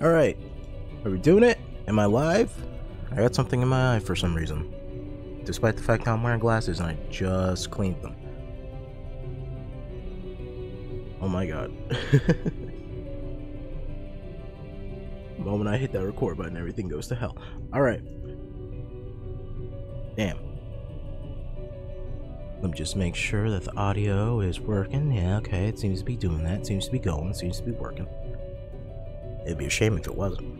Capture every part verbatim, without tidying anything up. Alright, are we doing it? Am I live? I got something in my eye for some reason, despite the fact that I'm wearing glasses and I just cleaned them. Oh my god. The moment I hit that record button, everything goes to hell. Alright. Damn. Let me just make sure that the audio is working. Yeah, okay, it seems to be doing that. It seems to be going. It seems to be working. It'd be a shame if it wasn't.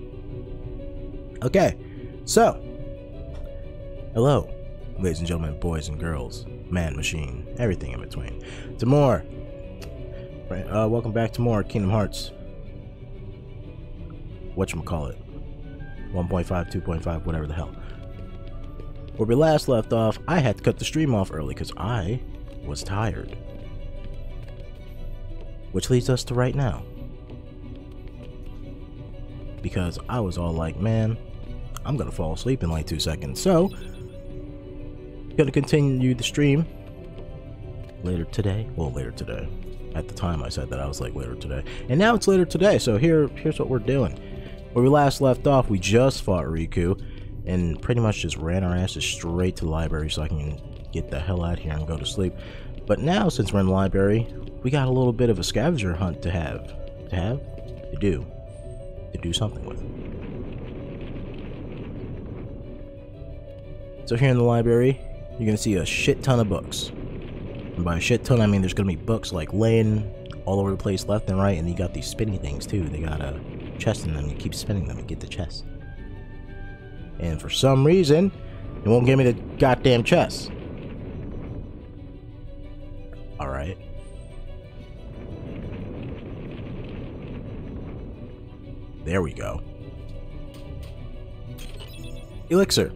Okay, so hello, ladies and gentlemen, boys and girls, man, machine, everything in between. To more, uh, welcome back to more Kingdom Hearts. Whatchamacallit? one point five, two point five, whatever the hell. Where we last left off, I had to cut the stream off early because I was tired. Which leads us to right now. Because I was all like, man, I'm gonna fall asleep in like two seconds. So, gonna continue the stream later today. Well, later today. At the time I said that, I was like, later today. And now it's later today, so here, here's what we're doing. Where we last left off, we just fought Riku and pretty much just ran our asses straight to the library so I can get the hell out of here and go to sleep. But now, since we're in the library, we got a little bit of a scavenger hunt to have. To have? To do. To do something with it. So here in the library, you're gonna see a shit ton of books. And by a shit ton, I mean there's gonna be books like laying all over the place left and right, and you got these spinny things too. They got a chest in them. You keep spinning them and get the chest. And for some reason, it won't give me the goddamn chest. Alright. There we go. Elixir.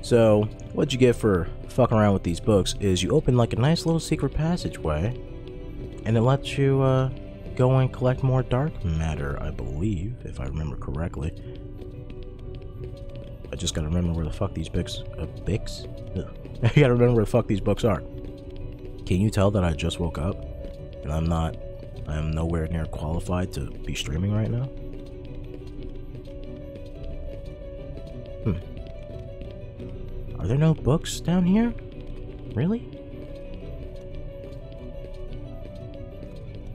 So, what you get for fucking around with these books is you open like a nice little secret passageway, and it lets you uh, go and collect more dark matter, I believe, if I remember correctly. I just gotta remember where the fuck these books, uh, books? I gotta remember where the fuck these books are. Can you tell that I just woke up and I'm not? I am nowhere near qualified to be streaming right now. Hmm. Are there no books down here? Really?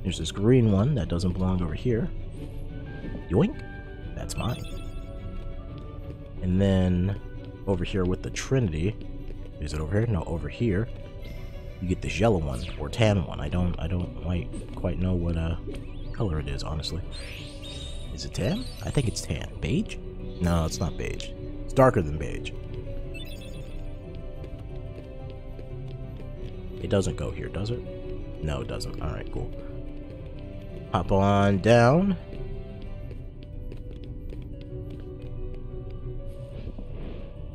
There's this green one that doesn't belong over here. Yoink! That's mine. And then over here with the Trinity. Is it over here? No, over here. You get this yellow one or tan one. I don't I don't quite quite know what uh color it is, honestly. Is it tan? I think it's tan. Beige? No, it's not beige. It's darker than beige. It doesn't go here, does it? No, it doesn't. Alright, cool. Hop on down.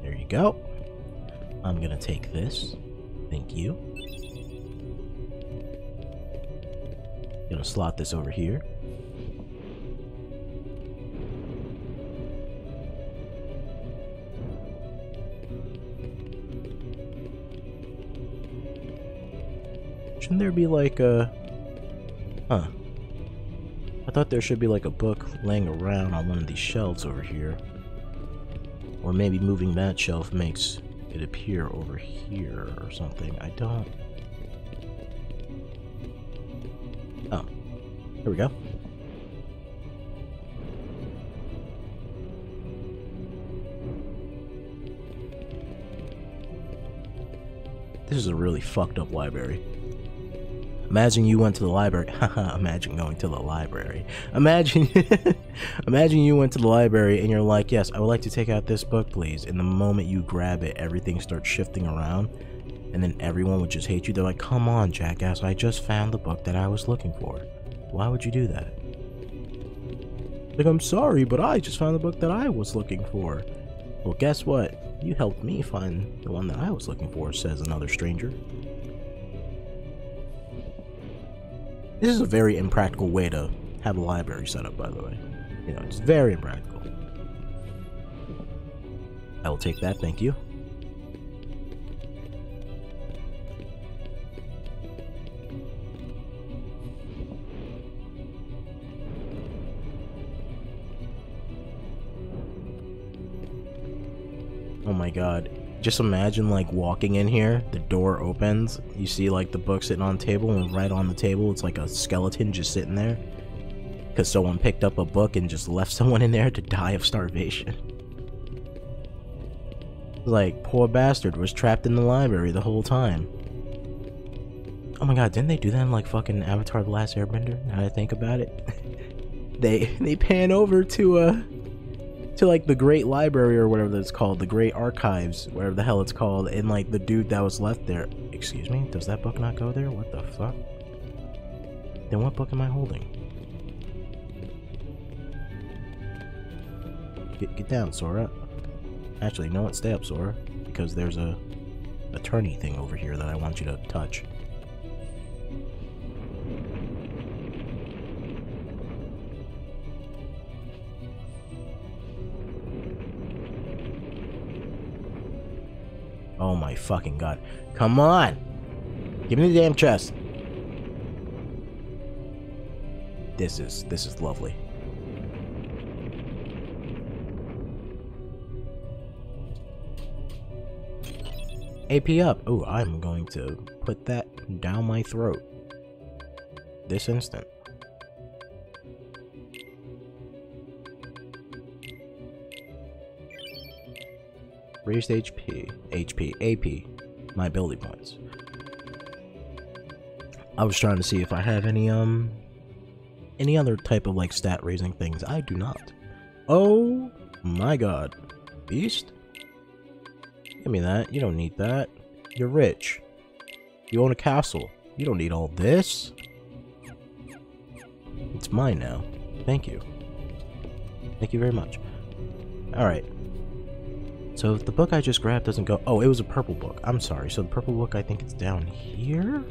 There you go. I'm gonna take this. Thank you. Gonna slot this over here. Shouldn't there be like a... Huh. I thought there should be like a book laying around on one of these shelves over here. Or maybe moving that shelf makes it appear over here or something. I don't... Here we go. This is a really fucked up library. Imagine you went to the library. Haha, imagine going to the library. Imagine imagine you went to the library and you're like, yes, I would like to take out this book, please. And the moment you grab it, everything starts shifting around. And then everyone would just hate you. They're like, come on, jackass, I just found the book that I was looking for. Why would you do that? Like, I'm sorry, but I just found the book that I was looking for. Well, guess what? You helped me find the one that I was looking for, says another stranger. This is a very impractical way to have a library set up, by the way. You know, it's very impractical. I will take that, thank you. Oh my god. Just imagine like walking in here, the door opens, you see like the book sitting on the table, and right on the table it's like a skeleton just sitting there. Because someone picked up a book and just left someone in there to die of starvation. Like, poor bastard was trapped in the library the whole time. Oh my god, didn't they do that in like fucking Avatar The Last Airbender? Now that I think about it. they they pan over to uh to like the Great Library or whatever that's called, the Great Archives, whatever the hell it's called, and like the dude that was left there. Excuse me, does that book not go there? What the fuck? Then what book am I holding? Get, get down, Sora. Actually, no, stay up, Sora, because there's a attorney thing over here that I want you to touch. Oh my fucking god. Come on! Give me the damn chest! This is, this is lovely. A P up! Oh, I'm going to put that down my throat. This instant. Raised H P. H P. A P. My ability points. I was trying to see if I have any, um... any other type of, like, stat raising things. I do not. Oh my god. Beast? Give me that. You don't need that. You're rich. You own a castle. You don't need all this. It's mine now. Thank you. Thank you very much. Alright. So if the book I just grabbed doesn't go... Oh, it was a purple book. I'm sorry. So the purple book, I think it's down here?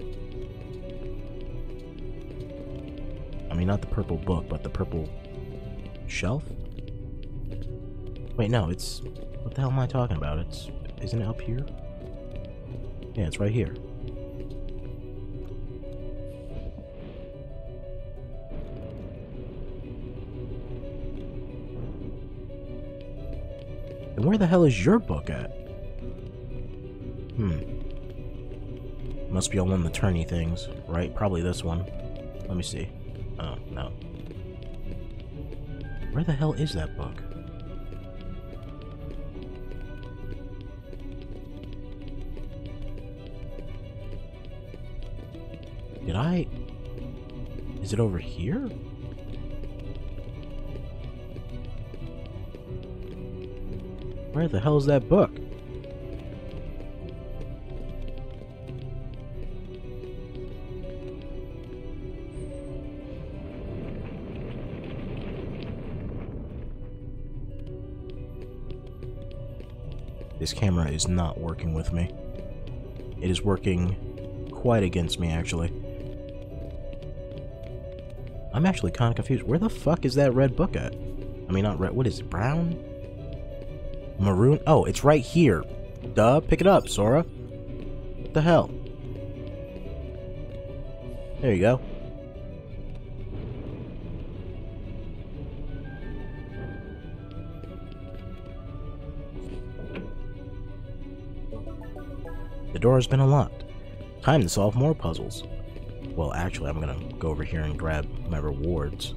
I mean, not the purple book, but the purple... shelf? Wait, no. It's... What the hell am I talking about? It's... Isn't it up here? Yeah, it's right here. And where the hell is your book at? Hmm. Must be on one of the tourney things, right? Probably this one. Let me see. Oh, no. Where the hell is that book? Did I... Is it over here? Where the hell is that book? This camera is not working with me. It is working quite against me, actually. I'm actually kind of confused. Where the fuck is that red book at? I mean, not red. What is it? Brown? Maroon? Oh, it's right here. Duh. Pick it up, Sora. What the hell? There you go. The door has been unlocked. Time to solve more puzzles. Well, actually, I'm gonna go over here and grab my rewards.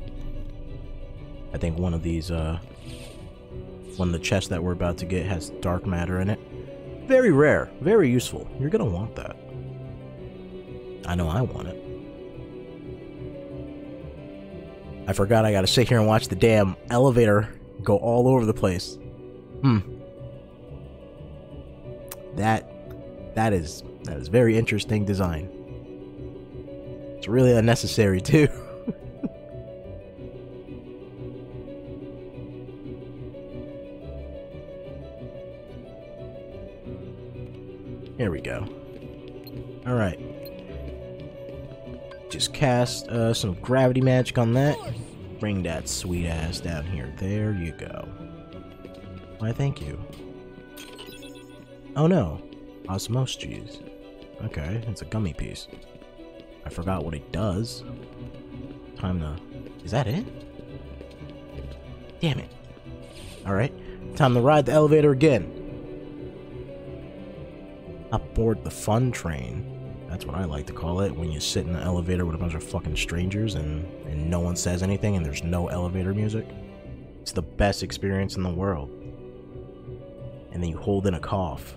I think one of these, uh... one of the chests that we're about to get has dark matter in it. Very rare. Very useful. You're gonna want that. I know I want it. I forgot I gotta sit here and watch the damn elevator go all over the place. Hmm. That... That is... That is very interesting design. It's really unnecessary, too. Here we go. Alright. Just cast uh, some gravity magic on that. Bring that sweet ass down here. There you go. Why, thank you. Oh no. Osmos cheese. Okay, it's a gummy piece. I forgot what it does. Time to... Is that it? Damn it. Alright. Time to ride the elevator again. aboard the fun train. That's what I like to call it, when you sit in an elevator with a bunch of fucking strangers and, and no one says anything and there's no elevator music. It's the best experience in the world. And then you hold in a cough,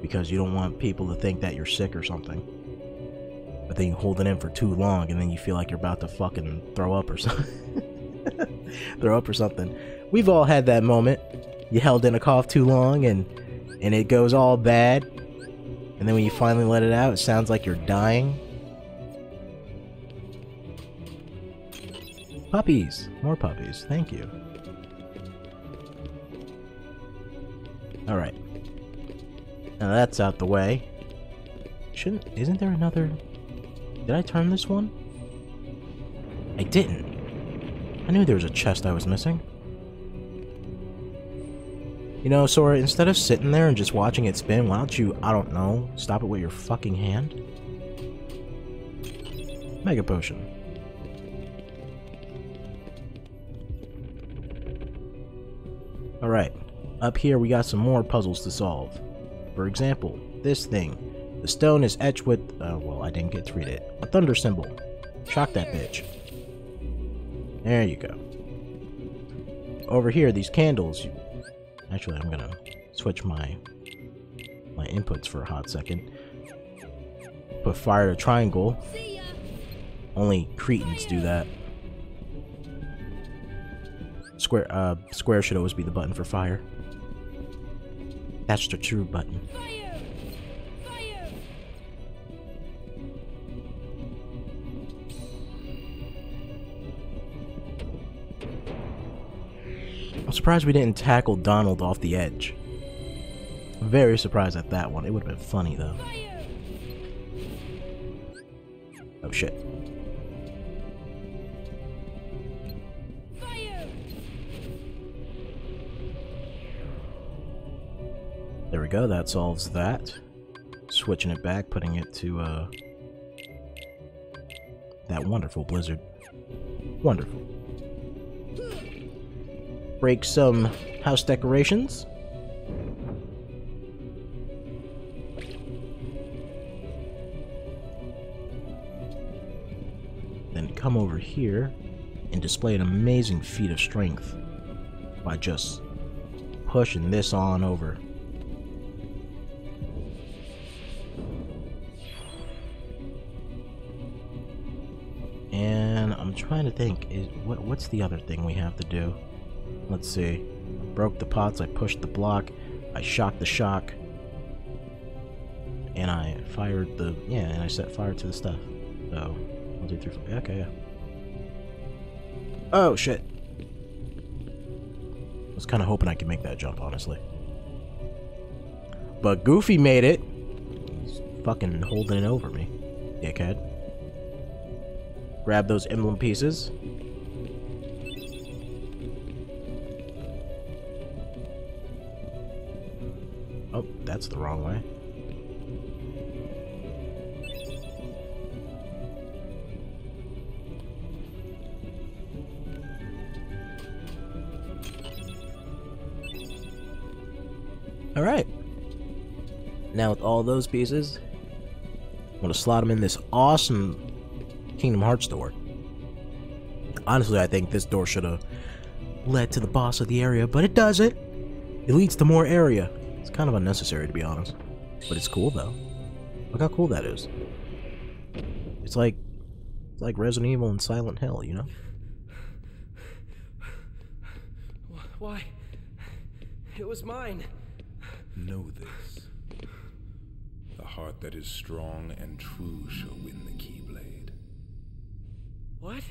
because you don't want people to think that you're sick or something. But then you hold it in for too long and then you feel like you're about to fucking throw up or something. Throw up or something. We've all had that moment. You held in a cough too long and and it goes all bad. And then when you finally let it out, it sounds like you're dying. Puppies. More puppies. Thank you. Alright. Now that's out the way. Shouldn't... Isn't there another... Did I turn this one? I didn't. I knew there was a chest I was missing. You know, Sora, instead of sitting there and just watching it spin, why don't you, I don't know, stop it with your fucking hand? Mega Potion. Alright. Up here we got some more puzzles to solve. For example, this thing. The stone is etched with... Uh, well, I didn't get to read it. A thunder symbol. Shock that bitch. There you go. Over here, these candles. You... Actually, I'm gonna switch my my inputs for a hot second. Put fire to triangle. Only cretins do that. Square, uh, square should always be the button for fire. That's the true button. Fire! Fire! I'm surprised we didn't tackle Donald off the edge. I'm very surprised at that one. It would have been funny though. Fire! Oh shit. Fire! There we go, that solves that. Switching it back, putting it to, uh... that wonderful blizzard. Wonderful. Break some house decorations. Then come over here and display an amazing feat of strength by just pushing this on over. And I'm trying to think, is what what's the other thing we have to do? Let's see. I broke the pots, I pushed the block, I shocked the shock, and I fired the yeah, and I set fire to the stuff. So one, two, three, four. Okay, yeah. Oh shit. I was kinda hoping I could make that jump, honestly. But Goofy made it. He's fucking holding it over me, dickhead. Grab those emblem pieces. Oh, that's the wrong way. Alright. Now with all those pieces, I'm gonna slot them in this awesome Kingdom Hearts door. Honestly, I think this door should have led to the boss of the area, but it doesn't. It leads to more area. It's kind of unnecessary, to be honest. But it's cool, though. Look how cool that is. It's like, it's like Resident Evil and Silent Hill, you know? Why? It was mine. Know this. The heart that is strong and true shall win the Keyblade. What?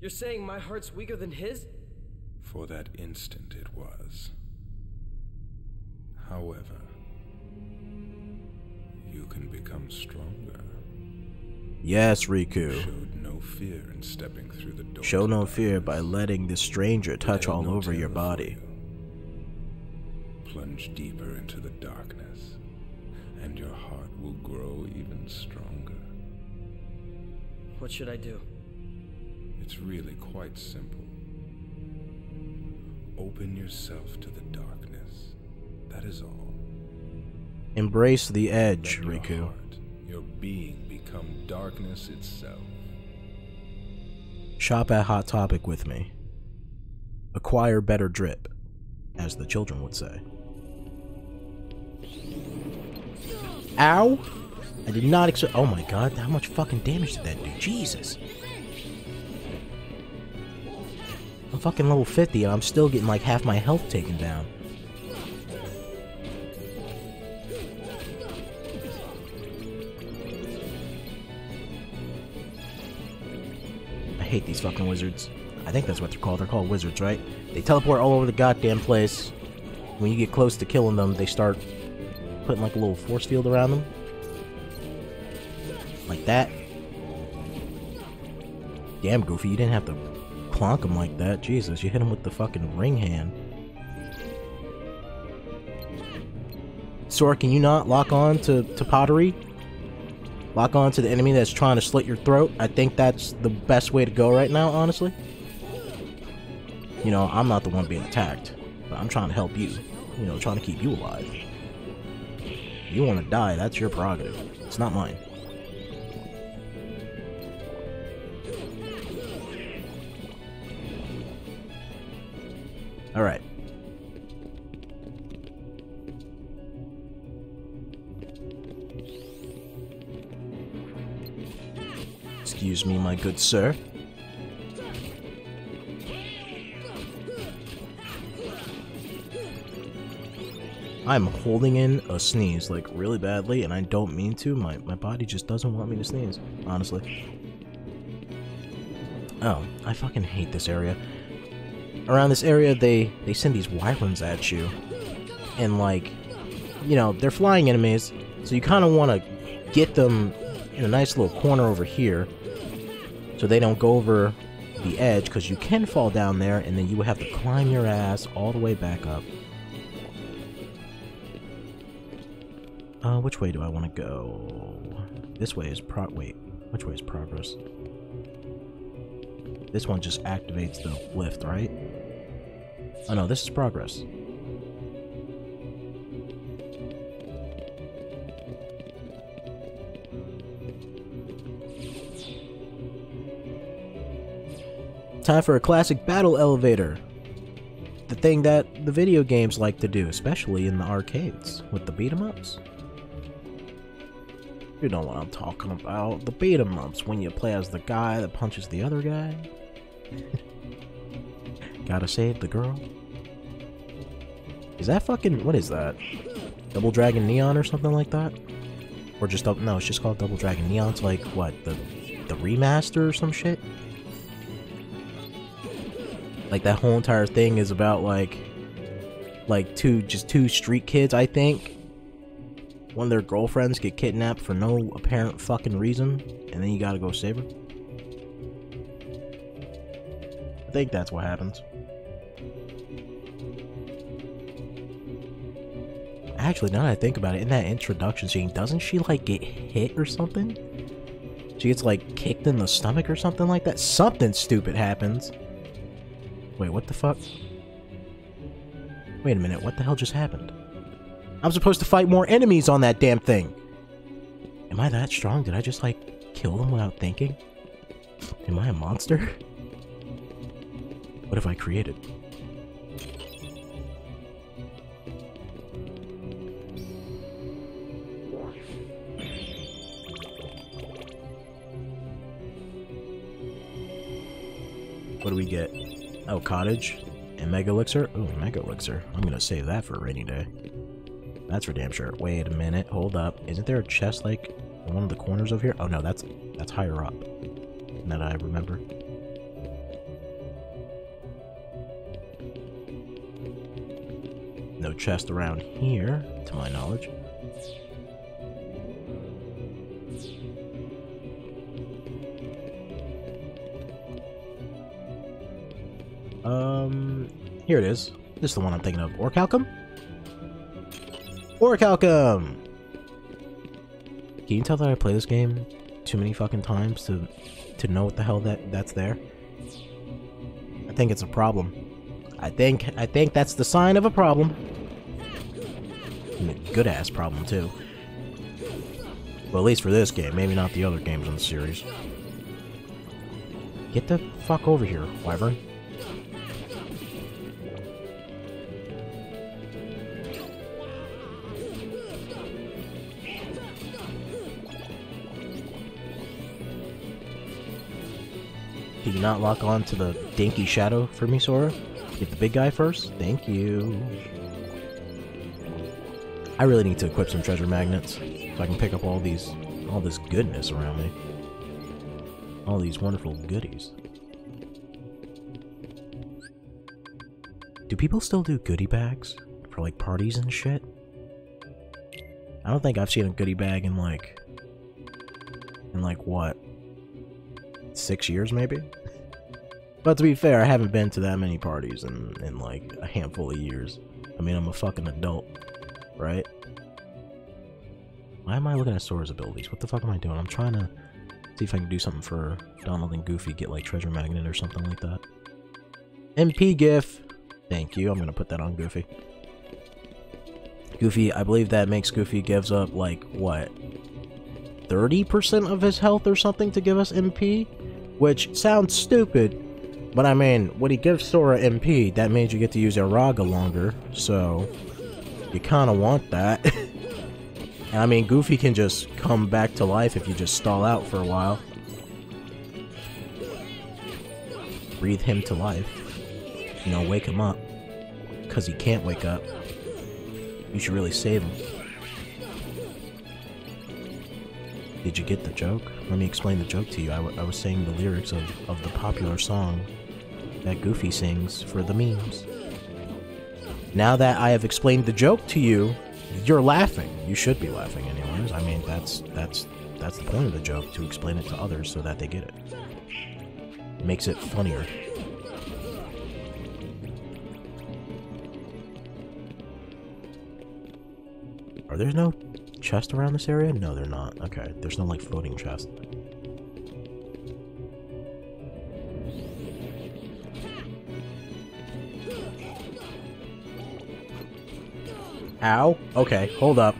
You're saying my heart's weaker than his? For that instant it was. However, you can become stronger. Yes, Riku. Showed no fear in stepping through the door. Show no fear by letting this stranger touch all over your body. Plunge deeper into the darkness, and your heart will grow even stronger. What should I do? It's really quite simple. Open yourself to the darkness That is all. Embrace the edge, Riku. Your heart, your being become darkness itself. Shop at Hot Topic with me. Acquire better drip, as the children would say. Ow! I did not expect- oh my god, how much fucking damage did that do? Jesus! I'm fucking level fifty and I'm still getting like half my health taken down. I hate these fucking wizards. I think that's what they're called. They're called wizards, right? They teleport all over the goddamn place. When you get close to killing them, they start putting like a little force field around them. Like that. Damn, Goofy, you didn't have to plonk him like that. Jesus, you hit him with the fucking ring hand. Sora, can you not lock on to, to pottery? Lock on to the enemy that's trying to slit your throat. I think that's the best way to go right now, honestly. You know, I'm not the one being attacked, but I'm trying to help you. You know, trying to keep you alive. You want to die, that's your prerogative. It's not mine. Alright. Excuse me, my good sir. I'm holding in a sneeze, like, really badly, and I don't mean to. My, my body just doesn't want me to sneeze, honestly. Oh, I fucking hate this area. Around this area, they, they send these wyverns at you. And, like, you know, they're flying enemies, so you kind of want to get them in a nice little corner over here so they don't go over the edge, because you can fall down there, and then you would have to climb your ass all the way back up. Uh, which way do I want to go? This way is pro- wait, which way is progress? This one just activates the lift, right? Oh no, this is progress. Time for a classic battle elevator. The thing that the video games like to do, especially in the arcades, with the beat-em-ups. You know what I'm talking about. The beat-em-ups, when you play as the guy that punches the other guy. Gotta save the girl. Is that fucking... what is that? Double Dragon Neon or something like that? Or just... no, it's just called Double Dragon Neon. It's like, what, the, the remaster or some shit? Like, that whole entire thing is about, like... like, two... just two street kids, I think. One of their girlfriends get kidnapped for no apparent fucking reason, and then you gotta go save her. I think that's what happens. Actually, now that I think about it, in that introduction scene, doesn't she, like, get hit or something? She gets, like, kicked in the stomach or something like that? Something stupid happens! Wait, what the fuck? Wait a minute, what the hell just happened? I'm supposed to fight more enemies on that damn thing! Am I that strong? Did I just, like, kill them without thinking? Am I a monster? What have I created? What do we get? Oh, cottage? And Mega Elixir? Ooh, Mega Elixir. I'm gonna save that for a rainy day. That's for damn sure. Wait a minute. Hold up. Isn't there a chest, like, in one of the corners over here? Oh, no. That's that's higher up. Now that I remember. No chest around here, to my knowledge. Um, here it is. This is the one I'm thinking of. Orcalcum? Orcalcum! Can you tell that I play this game too many fucking times to to know what the hell that that's there? I think it's a problem. I think I think that's the sign of a problem. a good-ass problem, too. Well, at least for this game, maybe not the other games in the series. Get the fuck over here, Wyvern. Did you not lock on to the dinky shadow for me, Sora? Get the big guy first? Thank you. I really need to equip some treasure magnets so I can pick up all these, all this goodness around me. All these wonderful goodies. Do people still do goodie bags for like parties and shit? I don't think I've seen a goodie bag in like, in like what? Six years maybe? But to be fair, I haven't been to that many parties in, in like a handful of years. I mean, I'm a fucking adult, right? Why am I looking at Sora's abilities? What the fuck am I doing? I'm trying to see if I can do something for Donald and Goofy, get like Treasure Magnet or something like that. M P GIF! Thank you, I'm gonna put that on Goofy. Goofy, I believe that makes Goofy gives up like, what? thirty percent of his health or something to give us M P? Which sounds stupid, but I mean, when he gives Sora M P, that means you get to use Uraga longer, so you kinda want that. And I mean, Goofy can just come back to life if you just stall out for a while. Breathe him to life. You know, wake him up. Cause he can't wake up. You should really save him. Did you get the joke? Let me explain the joke to you. I, w I was saying the lyrics of, of the popular song that Goofy sings for the memes. Now that I have explained the joke to you, you're laughing. You should be laughing anyways. I mean, that's that's that's the point of the joke, to explain it to others so that they get it. It makes it funnier. Are there no chest around this area? No, they're not. Okay, there's no like floating chest. Ow. Okay, hold up.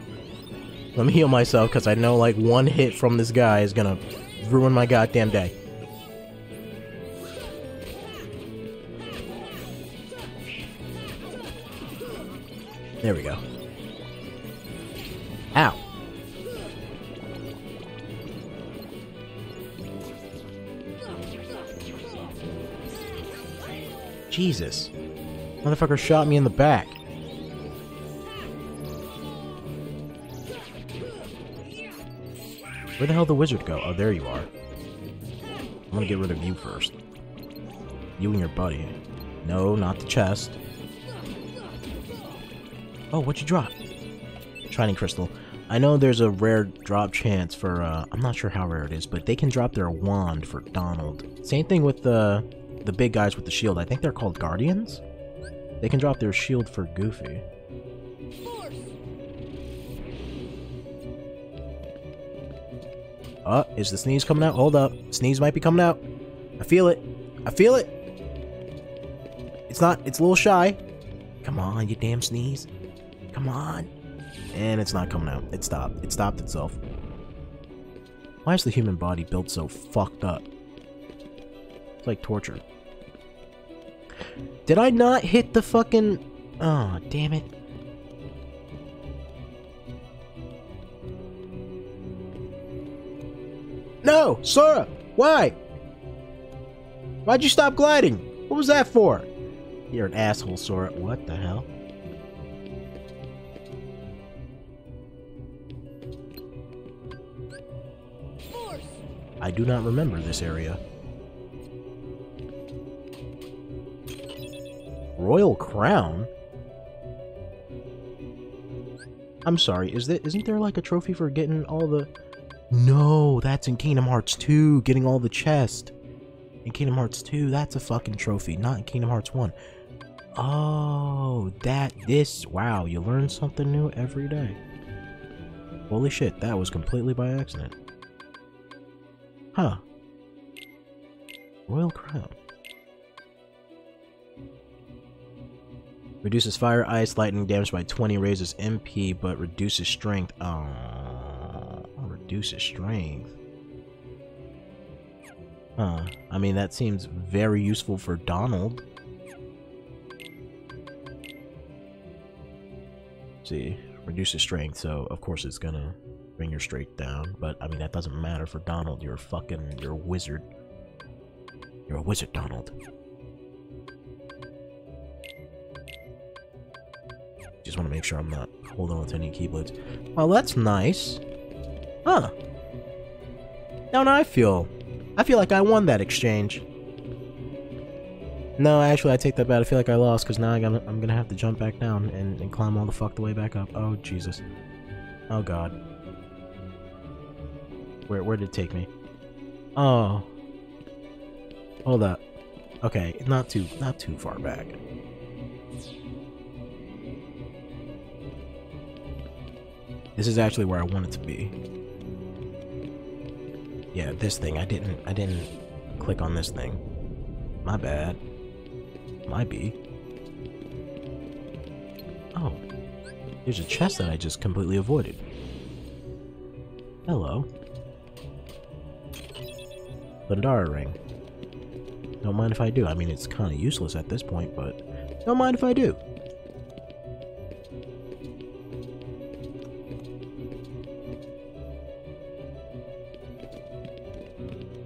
Let me heal myself because I know like one hit from this guy is gonna ruin my goddamn day. There we go. Ow. Jesus. Motherfucker shot me in the back. Where the hell did the wizard go? Oh, there you are. I'm gonna get rid of you first. You and your buddy. No, not the chest. Oh, what'd you drop? Shining crystal. I know there's a rare drop chance for, uh, I'm not sure how rare it is, but they can drop their wand for Donald. Same thing with the, the big guys with the shield. I think they're called Guardians? They can drop their shield for Goofy. Uh, is the sneeze coming out? Hold up. Sneeze might be coming out. I feel it. I feel it. It's not, it's a little shy. Come on, you damn sneeze. Come on. And it's not coming out. It stopped. It stopped itself. Why is the human body built so fucked up? It's like torture. Did I not hit the fucking... Oh, damn it. No! Sora! Why? Why'd you stop gliding? What was that for? You're an asshole, Sora. What the hell? I do not remember this area. Royal Crown? I'm sorry, is that, isn't there like a trophy for getting all the... No, that's in Kingdom Hearts two, getting all the chest. In Kingdom Hearts two, that's a fucking trophy, not in Kingdom Hearts one. Oh, that, this, wow, you learn something new every day. Holy shit, that was completely by accident. Huh. Royal Crown. Reduces fire, ice, lightning damage by twenty, raises M P, but reduces strength. Oh, reduces strength. Huh. I mean, that seems very useful for Donald. Let's see, reduces strength, so of course it's gonna bring your strength down, but I mean, that doesn't matter for Donald. You're a fucking, you're a wizard. You're a wizard, Donald. Just want to make sure I'm not holding on to any Keyblades. Well, that's nice. Huh. Now, now I feel... I feel like I won that exchange. No, actually, I take that back. I feel like I lost, because now I gotta, I'm gonna have to jump back down and, and climb all the fuck the way back up. Oh, Jesus. Oh, God. Where, where did it take me? Oh. Hold up. Okay, not too, not too far back. This is actually where I want it to be. Yeah, this thing. I didn't I didn't click on this thing. My bad. Might be. Oh. There's a chest that I just completely avoided. Hello. Lindara ring. Don't mind if I do. I mean, it's kind of useless at this point, but don't mind if I do.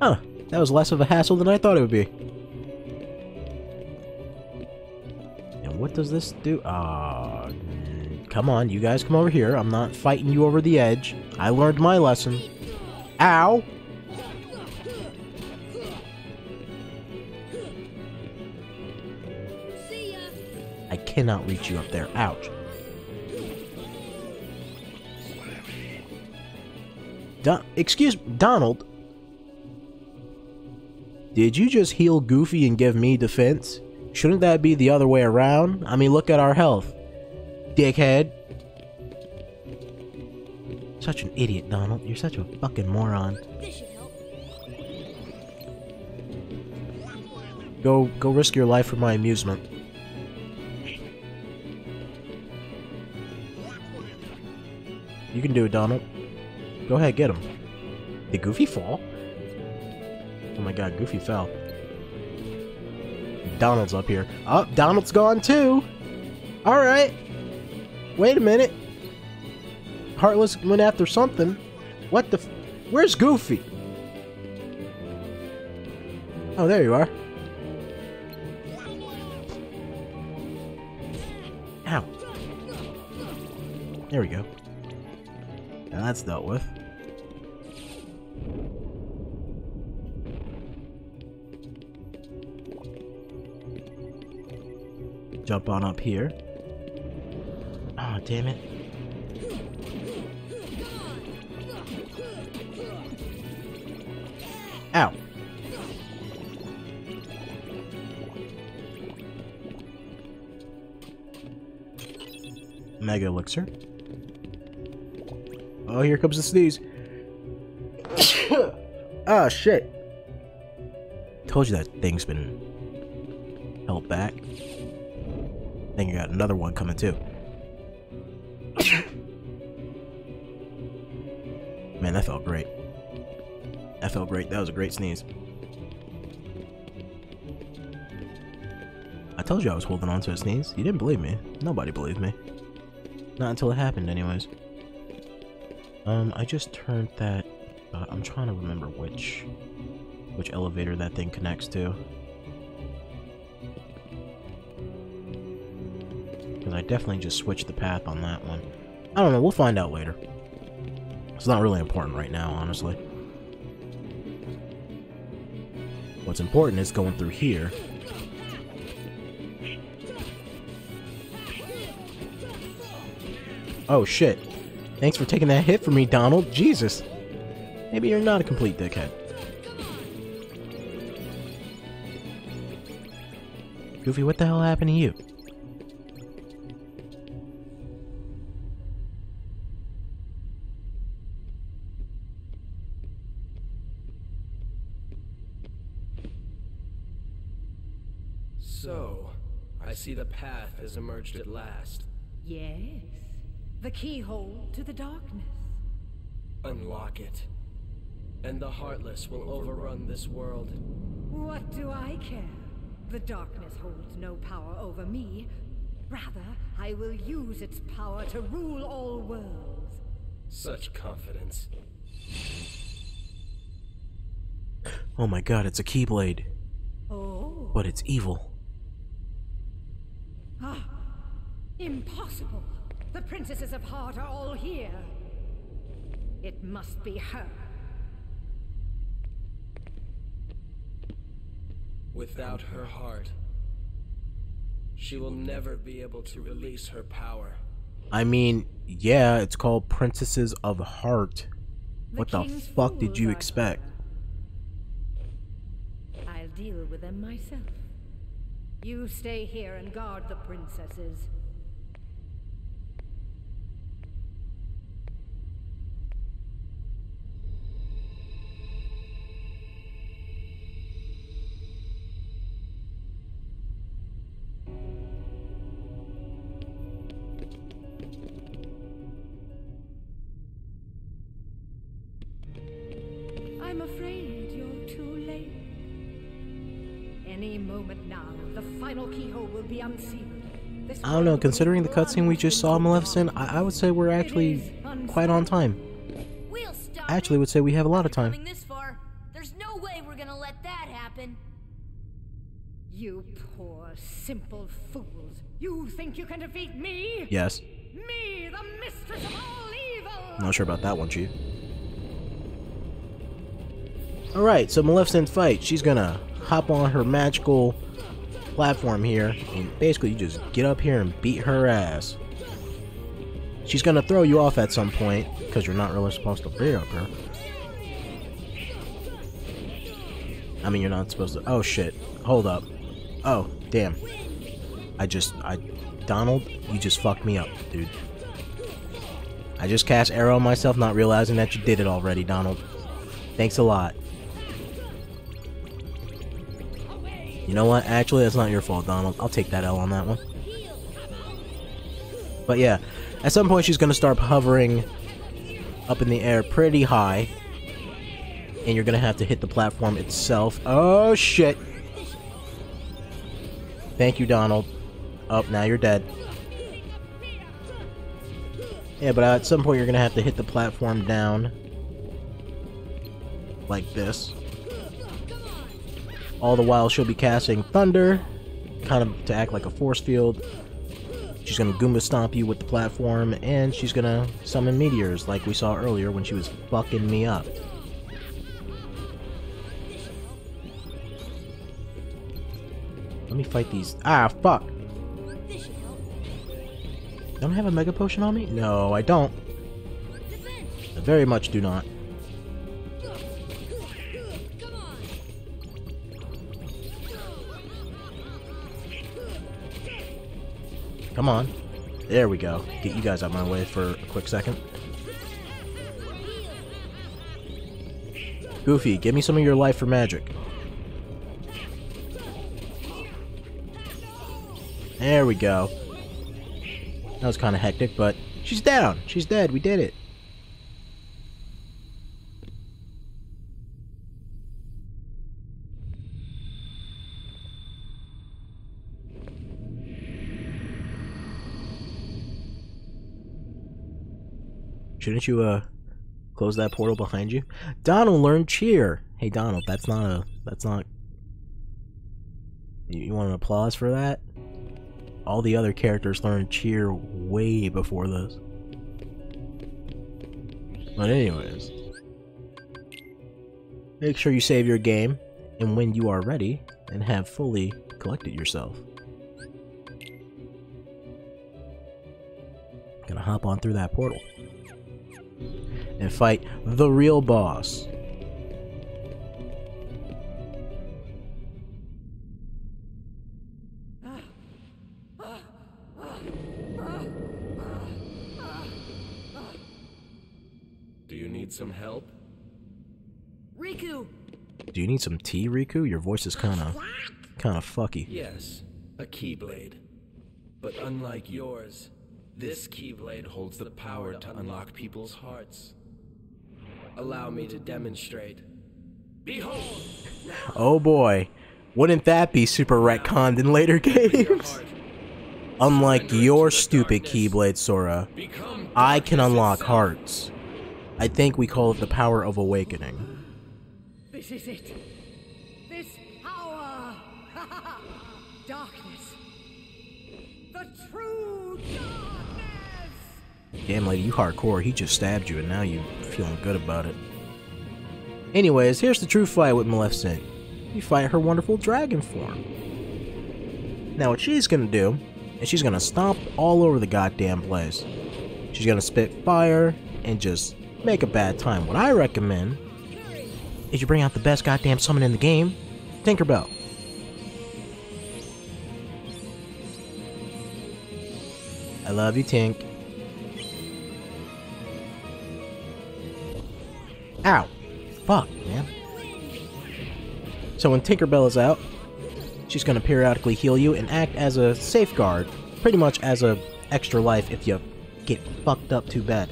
Huh, that was less of a hassle than I thought it would be. And what does this do? Ah, uh, come on, you guys come over here. I'm not fighting you over the edge. I learned my lesson. Ow! I cannot reach you up there. Ouch. Don- Excuse- Donald? Did you just heal Goofy and give me defense? Shouldn't that be the other way around? I mean, look at our health. Dickhead. Such an idiot, Donald. You're such a fucking moron. Go, go risk your life for my amusement. You can do it, Donald. Go ahead, get him. Did Goofy fall? Oh my god, Goofy fell. Donald's up here. Oh, Donald's gone too! Alright! Wait a minute. Heartless went after something. What the f- Where's Goofy? Oh, there you are. Ow. There we go. Now that's dealt with. Jump on up here. Ah, oh, damn it. Ow. Mega Elixir. Oh, here comes the sneeze. Ah, shit. Told you that thing's been held back. I think I got another one coming too. Man, that felt great. That felt great. That was a great sneeze. I told you I was holding on to a sneeze. You didn't believe me. Nobody believed me. Not until it happened, anyways. Um, I just turned that. Uh, I'm trying to remember which which elevator that thing connects to. I definitely just switched the path on that one. I don't know, we'll find out later. It's not really important right now, honestly. What's important is going through here. Oh shit. Thanks for taking that hit for me, Donald. Jesus. Maybe you're not a complete dickhead. Goofy, what the hell happened to you? I see the path has emerged at last. Yes, the keyhole to the darkness. Unlock it, and the Heartless will overrun this world. What do I care? The darkness holds no power over me. Rather, I will use its power to rule all worlds. Such confidence. Oh my god, it's a Keyblade. Oh. But it's evil. Ah, impossible. The princesses of heart are all here. It must be her. Without her heart, she will never be able to release her power. I mean, yeah, it's called Princesses of Heart. What the fuck did you expect? I'll deal with them myself. You stay here and guard the princesses. I don't know, considering the cutscene we just saw, Maleficent, I, I would say we're actually quite on time. We'll stop I actually would say we have a lot of time. This far. There's no way we're gonna let that happen. You poor, simple fools. You think you can defeat me? Yes. Me, the mistress of all evil! Not sure about that one, Chief. Alright, so Maleficent fight. She's gonna hop on her magical platform here, and basically you just get up here and beat her ass. She's gonna throw you off at some point because you're not really supposed to beat up her. I mean, you're not supposed to. Oh shit! Hold up. Oh damn! I just, I, Donald, you just fucked me up, dude. I just cast arrow myself, not realizing that you did it already, Donald. Thanks a lot. You know what? Actually, that's not your fault, Donald. I'll take that L on that one. But yeah, at some point she's gonna start hovering up in the air pretty high, and you're gonna have to hit the platform itself. Oh shit! Thank you, Donald. Oh, now you're dead. Yeah, but at some point you're gonna have to hit the platform down like this. All the while, she'll be casting Thunder, kind of to act like a force field. She's going to Goomba Stomp you with the platform, and she's going to summon meteors, like we saw earlier when she was fucking me up. Let me fight these. Ah, fuck! Don't I have a Mega Potion on me? No, I don't. I very much do not. Come on. There we go. Get you guys out of my way for a quick second. Goofy, give me some of your life for magic. There we go. That was kind of hectic, but she's down. She's dead. We did it. Shouldn't you, uh, close that portal behind you? Donald learned Cheer! Hey, Donald, that's not a... That's not... You, you want an applause for that? All the other characters learned Cheer way before this. But anyways... Make sure you save your game, and when you are ready, and have fully collected yourself. Gonna hop on through that portal. And fight the real boss. Do you need some help? Riku! Do you need some tea, Riku? Your voice is kinda... kinda fucky. Yes, a Keyblade. But unlike yours, this Keyblade holds the power to unlock people's hearts. Allow me to demonstrate. Behold! Oh boy. Wouldn't that be super retconned in later games? Unlike your stupid Keyblade, Sora, I can unlock hearts. I think we call it the power of awakening. This is it. This power. Darkness. The true darkness. Damn lady, you hardcore. He just stabbed you and now you feeling good about it. Anyways, here's the true fight with Maleficent. You fight her wonderful dragon form. Now what she's gonna do is she's gonna stomp all over the goddamn place. She's gonna spit fire and just make a bad time. What I recommend is you bring out the best goddamn summon in the game, Tinkerbell. I love you, Tink. Ow. Fuck, man. So when Tinkerbell is out, she's gonna periodically heal you and act as a safeguard, pretty much as a extra life if you get fucked up too bad.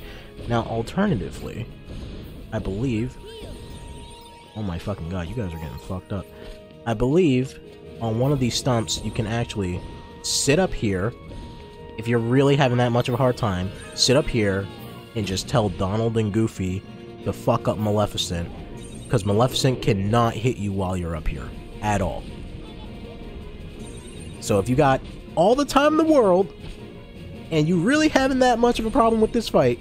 Now, alternatively, I believe... Oh my fucking god, you guys are getting fucked up. I believe on one of these stumps, you can actually sit up here, if you're really having that much of a hard time, sit up here and just tell Donald and Goofy to fuck up Maleficent, because Maleficent cannot hit you while you're up here, at all. So if you got all the time in the world, and you really having that much of a problem with this fight,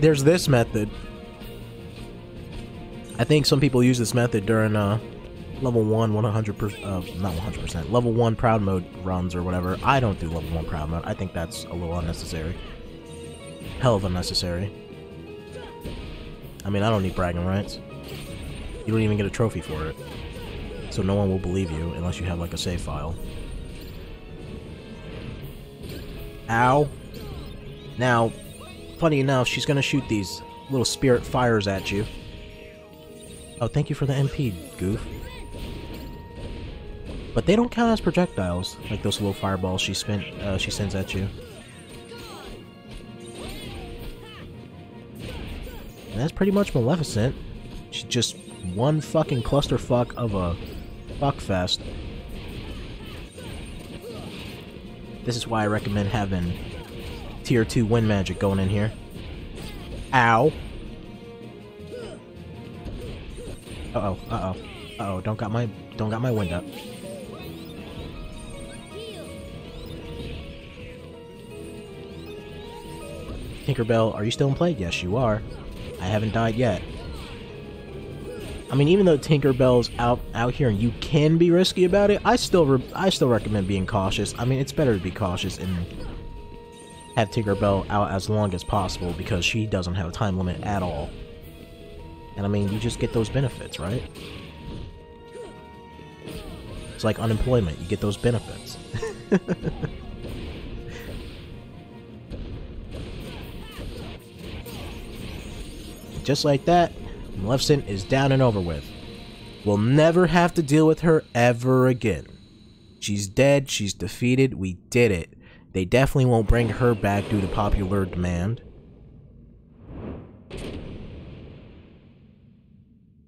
there's this method. I think some people use this method during uh, level one, one hundred percent, uh, not one hundred percent, level one proud mode runs or whatever. I don't do level one proud mode. I think that's a little unnecessary. Hell of unnecessary. I mean, I don't need bragging rights. You don't even get a trophy for it. So no one will believe you unless you have like a save file. Ow. Now, funny enough, she's gonna shoot these little spirit fires at you. Oh, thank you for the M P, Goof. But they don't count as projectiles, like those little fireballs she spent, uh, she sends at you. And that's pretty much Maleficent. She's just one fucking clusterfuck of a fuckfest. This is why I recommend having tier two wind magic going in here. Ow. Uh-oh, uh-oh. Uh-oh, don't got my don't got my wind up. Tinkerbell, are you still in play? Yes, you are. I haven't died yet. I mean, even though Tinkerbell's out out here and you can be risky about it, I still re I still recommend being cautious. I mean, it's better to be cautious and have Tinkerbell out as long as possible because she doesn't have a time limit at all. And I mean, you just get those benefits, right? It's like unemployment, you get those benefits. Just like that, Maleficent is down and over with. We'll never have to deal with her ever again. She's dead, she's defeated, we did it. They definitely won't bring her back due to popular demand.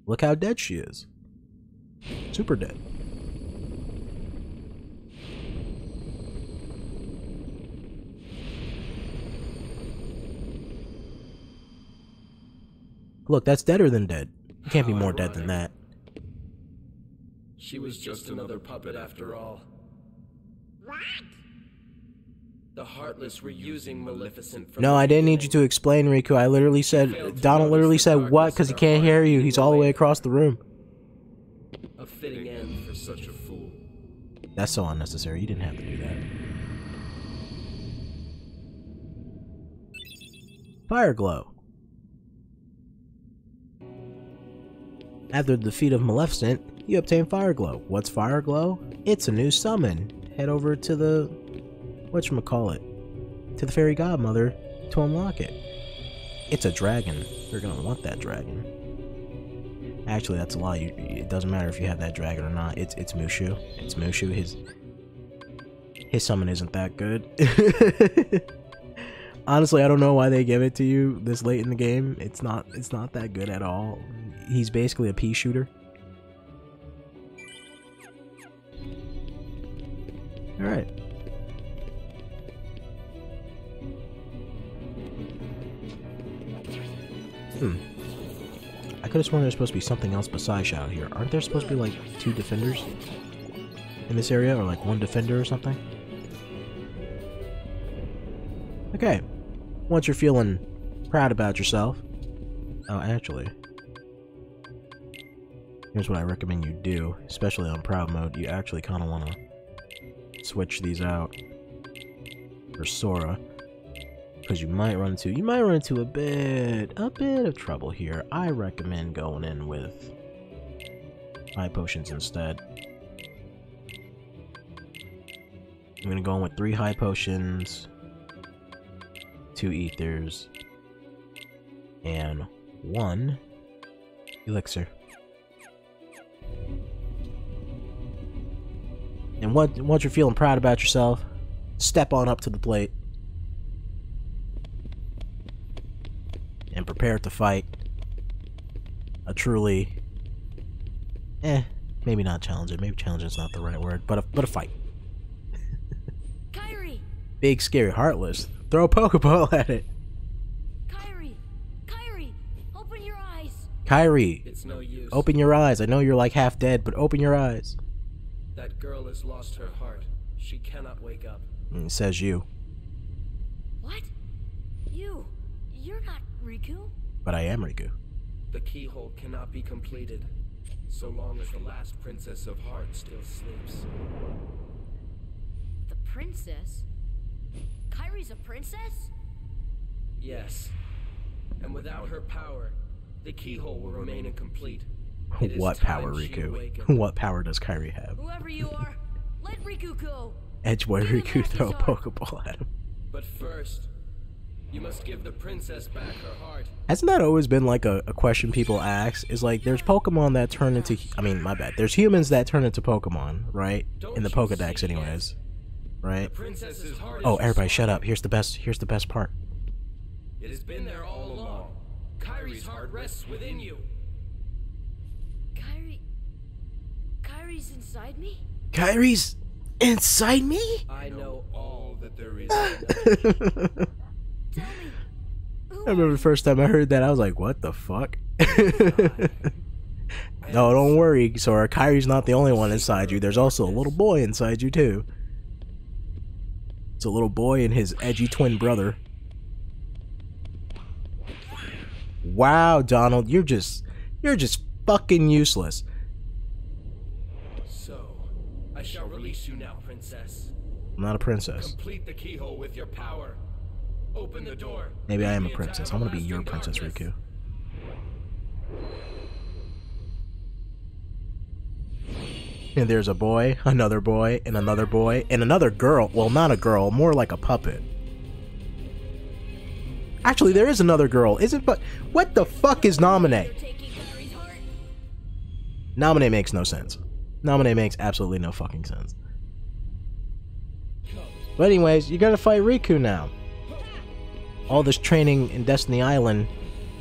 Look how dead she is. Super dead. Look, that's deader than dead. You can't be more dead than that. She was just another puppet after all. What? The Heartless were using Maleficent. No, I didn't need you to explain, Riku. I literally said, Donald literally said what? Because he can't hear you. He's all the way across the room. A fitting end for such a fool. That's so unnecessary. You didn't have to do that. Fire Glow. After the defeat of Maleficent, you obtain Fire Glow. What's Fire Glow? It's a new summon. Head over to the... whatchamacallit, to the fairy godmother to unlock it. It's a dragon. You're gonna want that dragon. Actually, that's a lie. You, it doesn't matter if you have that dragon or not. It's it's Mushu. It's Mushu. His his summon isn't that good. Honestly, I don't know why they give it to you this late in the game. It's not it's not that good at all. He's basically a pea shooter. Alright. Hmm. I could have sworn there's supposed to be something else besides Shao here. Aren't there supposed to be like two defenders in this area, or like one defender or something? Okay. Once you're feeling proud about yourself. Oh, actually. Here's what I recommend you do, especially on proud mode. You actually kind of want to switch these out for Sora. Because you might run into, you might run into a bit, a bit of trouble here. I recommend going in with high potions instead. I'm gonna go in with three high potions, two ethers, and one elixir. And what, once you're feeling proud about yourself, step on up to the plate. And prepare to fight a truly, eh, maybe not challenging. Maybe challenging is not the right word, but a, but a fight. Kairi. Big, scary, heartless. Throw a Pokeball at it. Kairi, Kairi, open your eyes. Kairi, it's no use. Open your eyes. I know you're like half dead, but open your eyes. That girl has lost her heart. She cannot wake up. And it says you. What? You? You're not Riku? But I am Riku. The keyhole cannot be completed so long as the last princess of heart still sleeps. The princess? Kairi's a princess? Yes. And without her power, the keyhole will remain incomplete. What power, Riku? What power does Kairi have? Whoever you are, let Riku go. Edgeway Riku throw a Pokeball at him. But first, you must give the princess back her heart. Hasn't that always been like a, a question people ask? Is like, there's Pokemon that turn into, I mean, my bad. There's humans that turn into Pokemon, right? In the Pokedex anyways, right? Oh, everybody shut up. Here's the best, here's the best part. It has been there all along. Kairi's heart rests within you. Kairi, Kairi's inside me? Kairi's inside me? I know all that there is. I remember the first time I heard that, I was like, what the fuck? No, don't worry, Sora. Kairi's not the only one inside you. There's also a little boy inside you, too. It's a little boy and his edgy twin brother. Wow, Donald, you're just, you're just fucking useless. So, I shall release you now, princess. I'm not a princess. Complete the keyhole with your power. Open the door. Maybe I am a princess. I want to be your princess, Riku. And there's a boy, another boy, and another boy, and another girl. Well, not a girl, more like a puppet. Actually, there is another girl, isn't? But what the fuck is Nominee? Nominee makes no sense. Nominee makes absolutely no fucking sense. But anyways, you gotta fight Riku now. All this training in Destiny Island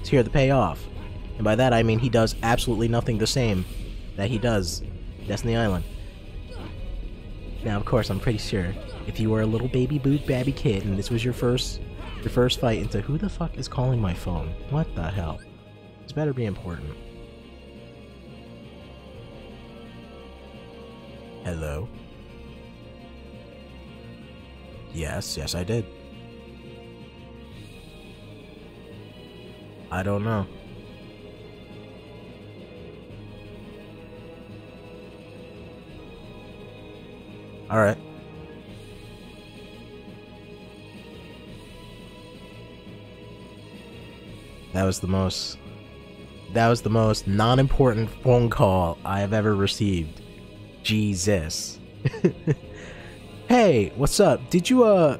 is here to pay off. And by that I mean he does absolutely nothing the same that he does in Destiny Island. Now of course I'm pretty sure if you were a little baby boot babby kid and this was your first your first fight into who the fuck is calling my phone? What the hell? This better be important. Hello? Yes, yes I did. I don't know. All right. That was the most that was the most non-important phone call I have ever received. Jesus. Hey, what's up? Did you uh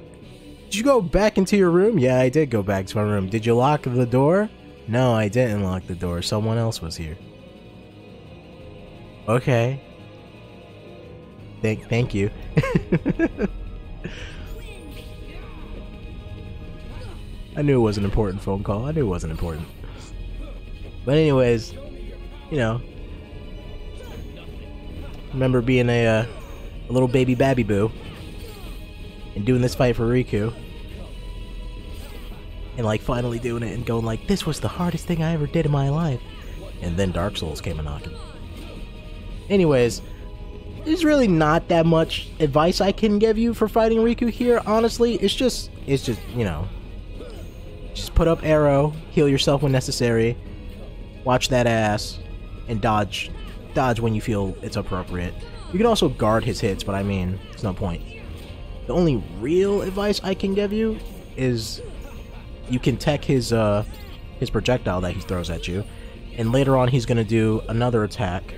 did you go back into your room? Yeah, I did go back to my room. Did you lock the door? No, I didn't lock the door. Someone else was here. Okay. Thank, thank you. I knew it was an important phone call. I knew it wasn't important. But anyways, you know, remember being a, uh, a little baby babby boo and doing this fight for Riku. And like finally doing it and going like, this was the hardest thing I ever did in my life. And then Dark Souls came a knocking. Anyways, there's really not that much advice I can give you for fighting Riku here, honestly. It's just, it's just, you know, just put up arrow, heal yourself when necessary, watch that ass, and dodge, dodge when you feel it's appropriate. You can also guard his hits, but I mean, it's no point. The only real advice I can give you is you can tech his, uh, his projectile that he throws at you, and later on he's gonna do another attack.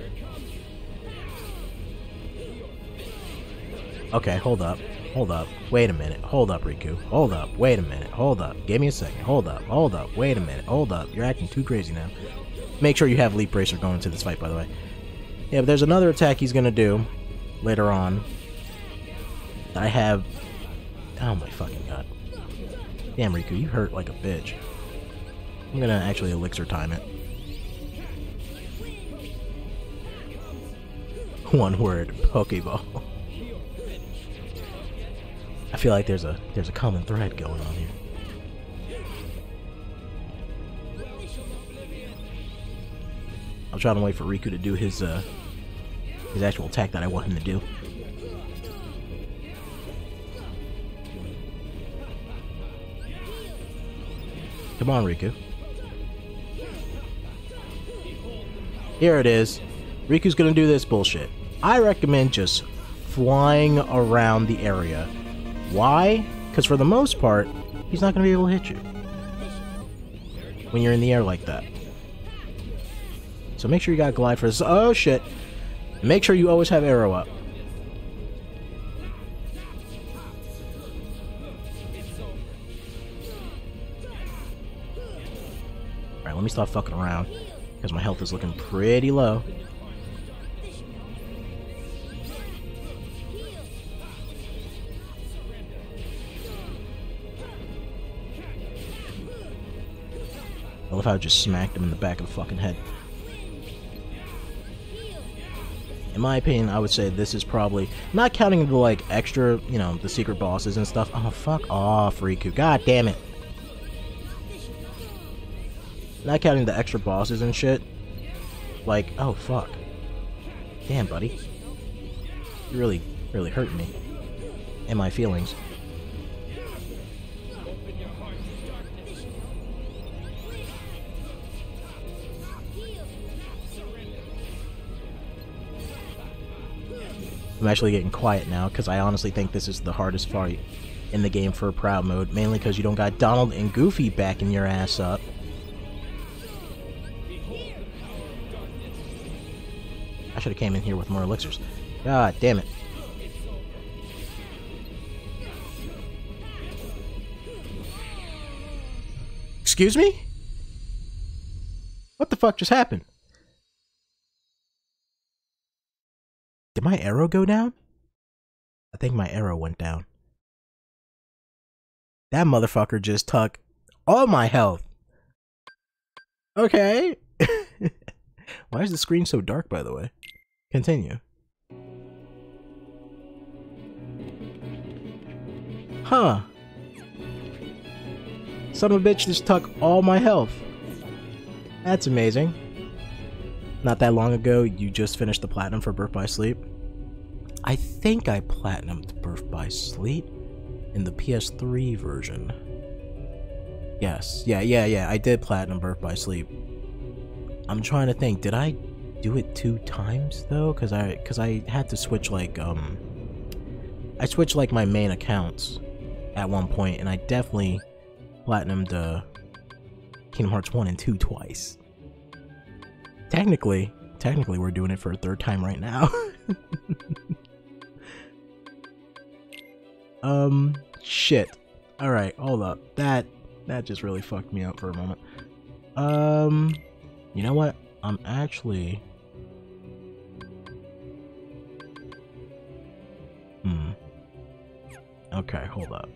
Okay, hold up, hold up, wait a minute, hold up, Riku, hold up, wait a minute, hold up, give me a second, hold up, hold up, wait a minute, hold up, you're acting too crazy now. Make sure you have Leap Racer going into this fight, by the way. Yeah, but there's another attack he's gonna do later on. I have... Oh my fucking god. Damn, Riku, you hurt like a bitch. I'm gonna actually Elixir time it. One word, Pokeball. I feel like there's a there's a common thread going on here. I'm trying to wait for Riku to do his uh his actual attack that I want him to do. Come on, Riku. Here it is. Riku's gonna do this bullshit. I recommend just flying around the area. Why? Because for the most part, he's not going to be able to hit you when you're in the air like that. So make sure you got glide for this. Oh shit! Make sure you always have arrow up. Alright, let me stop fucking around because my health is looking pretty low. I love how I just smacked him in the back of the fucking head. In my opinion, I would say this is probably... Not counting the, like, extra, you know, the secret bosses and stuff. Oh, fuck off, Riku. God damn it. Not counting the extra bosses and shit. Like, oh, fuck. Damn, buddy. You really, really hurt me. And my feelings. I'm actually getting quiet now because I honestly think this is the hardest fight in the game for proud mode, mainly because you don't got Donald and Goofy backing your ass up. I should have came in here with more elixirs. God damn it. Excuse me? What the fuck just happened? Did my arrow go down? I think my arrow went down. That motherfucker just took all my health. Okay. Why is the screen so dark, by the way? Continue. Huh. Son of a bitch just took all my health. That's amazing. Not that long ago, you just finished the platinum for Birth by Sleep. I think I platinumed Birth by Sleep in the P S three version. Yes, yeah, yeah, yeah, I did platinum Birth by Sleep. I'm trying to think, did I do it two times though? Cause I, cause I had to switch like, um, I switched like my main accounts at one point, and I definitely platinumed uh, Kingdom Hearts one and two twice. Technically, technically we're doing it for a third time right now. um, shit. Alright, hold up. That, that just really fucked me up for a moment. Um, you know what? I'm actually... Hmm. Okay, hold up.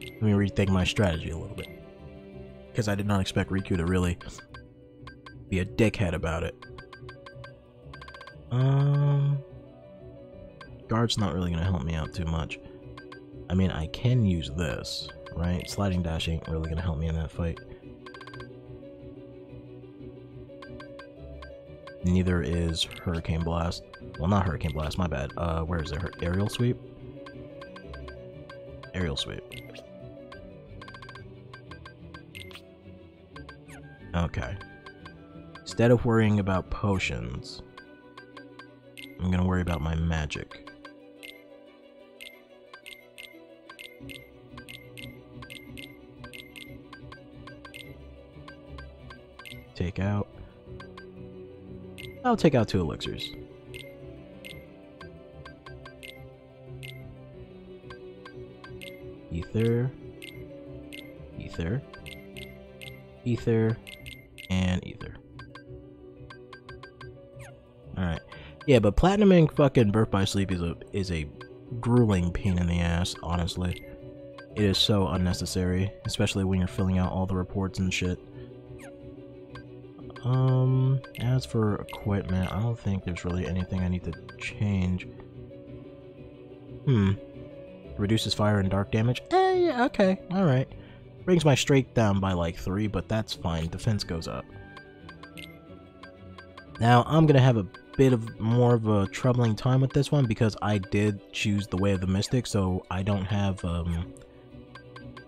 Let me rethink my strategy a little bit. Because I did not expect Riku to really be a dickhead about it. Um, guard's not really going to help me out too much. I mean, I can use this, right? Sliding dash ain't really going to help me in that fight. Neither is Hurricane Blast. Well, not Hurricane Blast, my bad. Uh, where is it? Her Aerial Sweep? Aerial Sweep. Okay. Instead of worrying about potions, I'm gonna worry about my magic. Take out. I'll take out two elixirs. Ether. Ether. Ether. And Ether. Alright. Yeah, but platinuming fucking Birth by Sleep is a, is a grueling pain in the ass, honestly. It is so unnecessary, especially when you're filling out all the reports and shit. Um, as for equipment, I don't think there's really anything I need to change. Hmm. Reduces fire and dark damage? Eh, yeah, okay, alright. Brings my strength down by like three, but that's fine. Defense goes up. Now, I'm gonna have a bit of more of a troubling time with this one because I did choose the Way of the Mystic, so I don't have, um...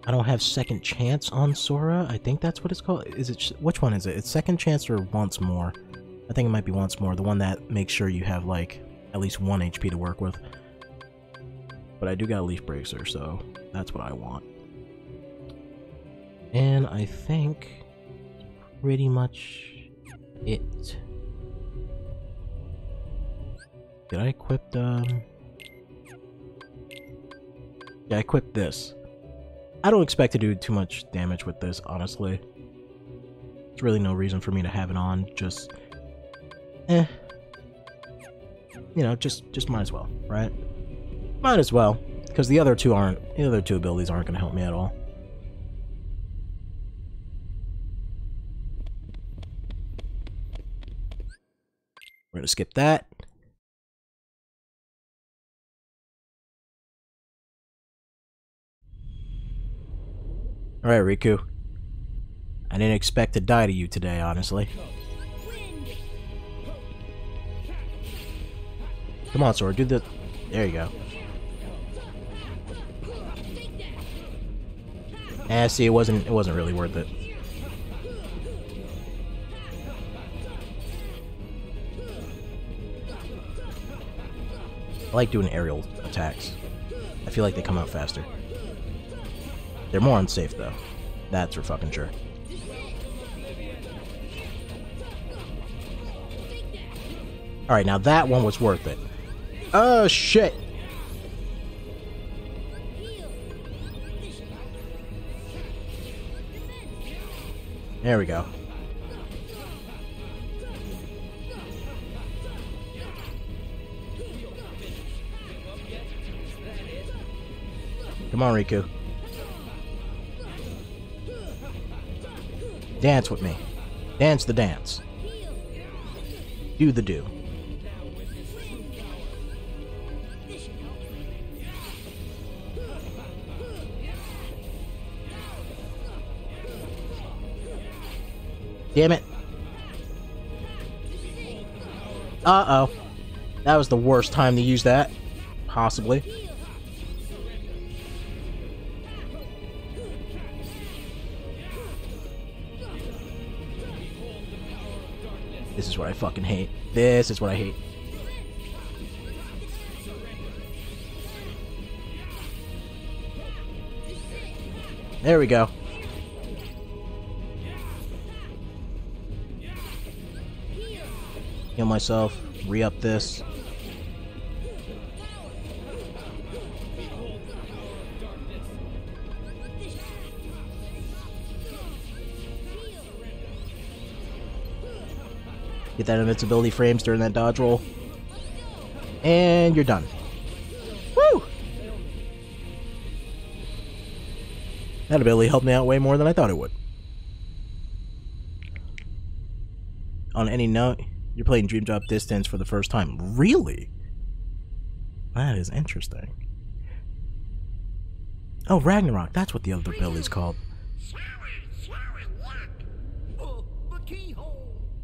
I don't have second chance on Sora. I think that's what it's called. Is it? Which one is it? It's second chance or once more? I think it might be once more. The one that makes sure you have like at least one H P to work with. But I do got a Leaf Bracer, so that's what I want. And I think pretty much it. Did I equip um? Yeah, I equipped this. I don't expect to do too much damage with this, honestly. There's really no reason for me to have it on, just... Eh. You know, just, just might as well, right? Might as well, because the other two aren't... The other two abilities aren't going to help me at all. We're going to skip that. Alright, Riku. I didn't expect to die to you today, honestly. Come on, Sora, do the... There you go. Eh, see, it wasn't, it wasn't really worth it. I like doing aerial attacks. I feel like they come out faster. They're more unsafe, though. That's for fucking sure. Alright, now that one was worth it. Oh, shit! There we go. Come on, Riku. Dance with me. Dance the dance. Do the do. Damn it. Uh-oh. That was the worst time to use that. Possibly. This is what I fucking hate. This is what I hate. There we go. Heal myself. Re-up this. Get that invincibility frames during that dodge roll. And you're done. Woo! That ability helped me out way more than I thought it would. On any note, you're playing Dream Drop Distance for the first time. Really? That is interesting. Oh, Ragnarok. That's what the other ability is called.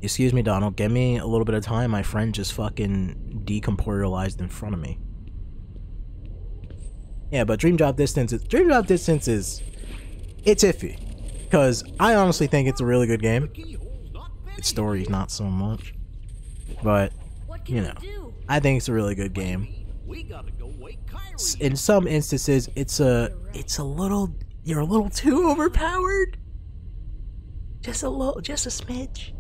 Excuse me, Donald. Give me a little bit of time. My friend just fucking decomportalized in front of me. Yeah, but Dream Drop Distance is... Dream Drop Distance is... It's iffy. Because I honestly think it's a really good game. Its story's not so much. But, you know. I think it's a really good game. In some instances, it's a... It's a little... You're a little too overpowered. Just a little... Just a smidge.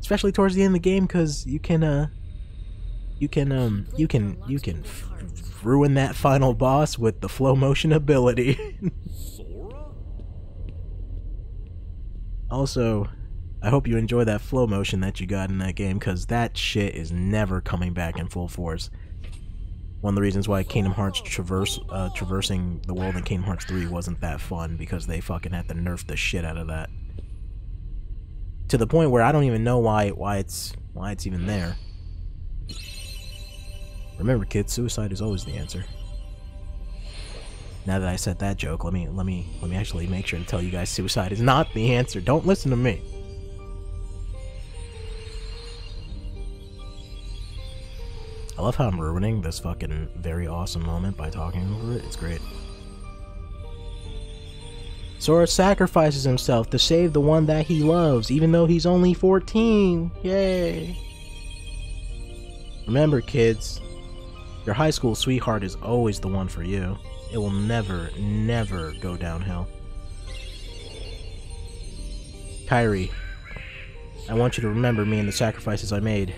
Especially towards the end of the game, because you can, uh... You can, um... You can... You can... F ruin that final boss with the flow motion ability. Also, I hope you enjoy that flow motion that you got in that game, because that shit is never coming back in full force. One of the reasons why Kingdom Hearts traverse, uh, traversing the world in Kingdom Hearts three wasn't that fun, because they fucking had to nerf the shit out of that. To the point where I don't even know why why it's why it's even there. Remember, kids, suicide is always the answer. Now that I said that joke, let me let me let me actually make sure to tell you guys suicide is not the answer. Don't listen to me. I love how I'm ruining this fucking very awesome moment by talking over it. It's great. Sora sacrifices himself to save the one that he loves, even though he's only fourteen. Yay. Remember, kids, your high school sweetheart is always the one for you. It will never, never go downhill. Kairi, I want you to remember me and the sacrifices I made.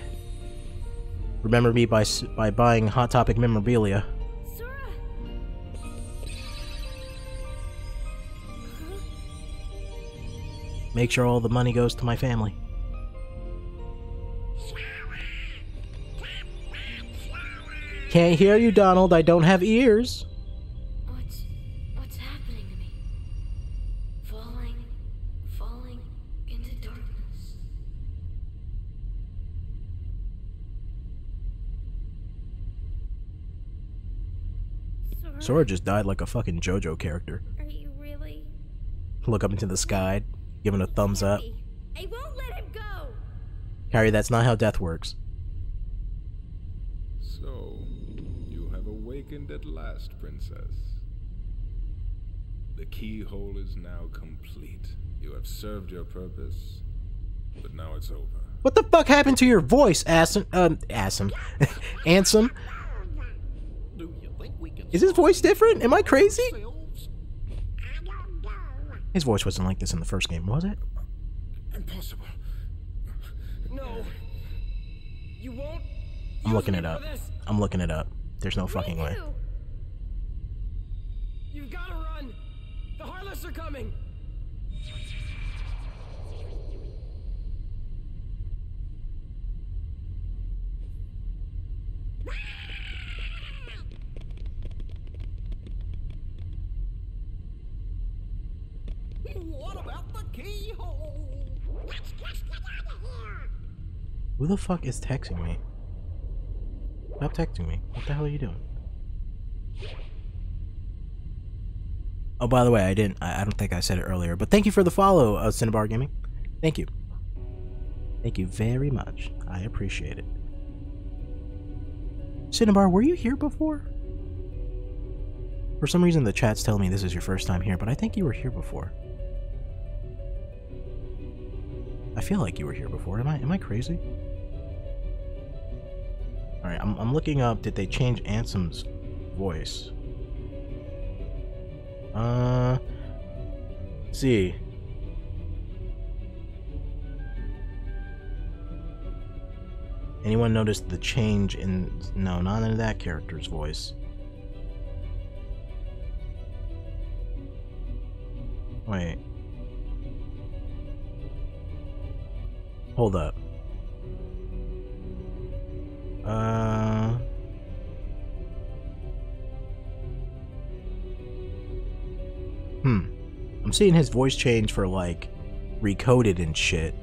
Remember me by by buying Hot Topic memorabilia. Sora. Make sure all the money goes to my family. Can't hear you, Donald. I don't have ears. What's, what's happening to me? Falling, falling into darkness. Sora, Sora just died like a fucking JoJo character. Are you really? Look up into the sky, giving a thumbs up. I won't let him go. Kairi, that's not how death works. At last, princess. The keyhole is now complete. You have served your purpose, but now it's over. What the fuck happened to your voice, Ansem? Um, Ansem. Ansem? Is his voice different? Am I crazy? His voice wasn't like this in the first game, was it? Impossible. No. You won't. I'm looking it up. I'm looking it up. There's no fucking way. You've got to run. The Heartless are coming. What about the keyhole? Let's just get out of here. Who the fuck is texting me? Stop texting me. What the hell are you doing? Oh, by the way, I didn't. I, I don't think I said it earlier, but thank you for the follow, uh, Cinnabar Gaming. Thank you. Thank you very much. I appreciate it. Cinnabar, were you here before? For some reason, the chat's telling me this is your first time here, but I think you were here before. I feel like you were here before. Am I? Am I crazy? Alright, I'm, I'm looking up, did they change Ansem's voice? Uh... Let's see. Anyone notice the change in... No, not in that character's voice. Wait. Hold up. Uh, seeing his voice change for, like, recoded and shit.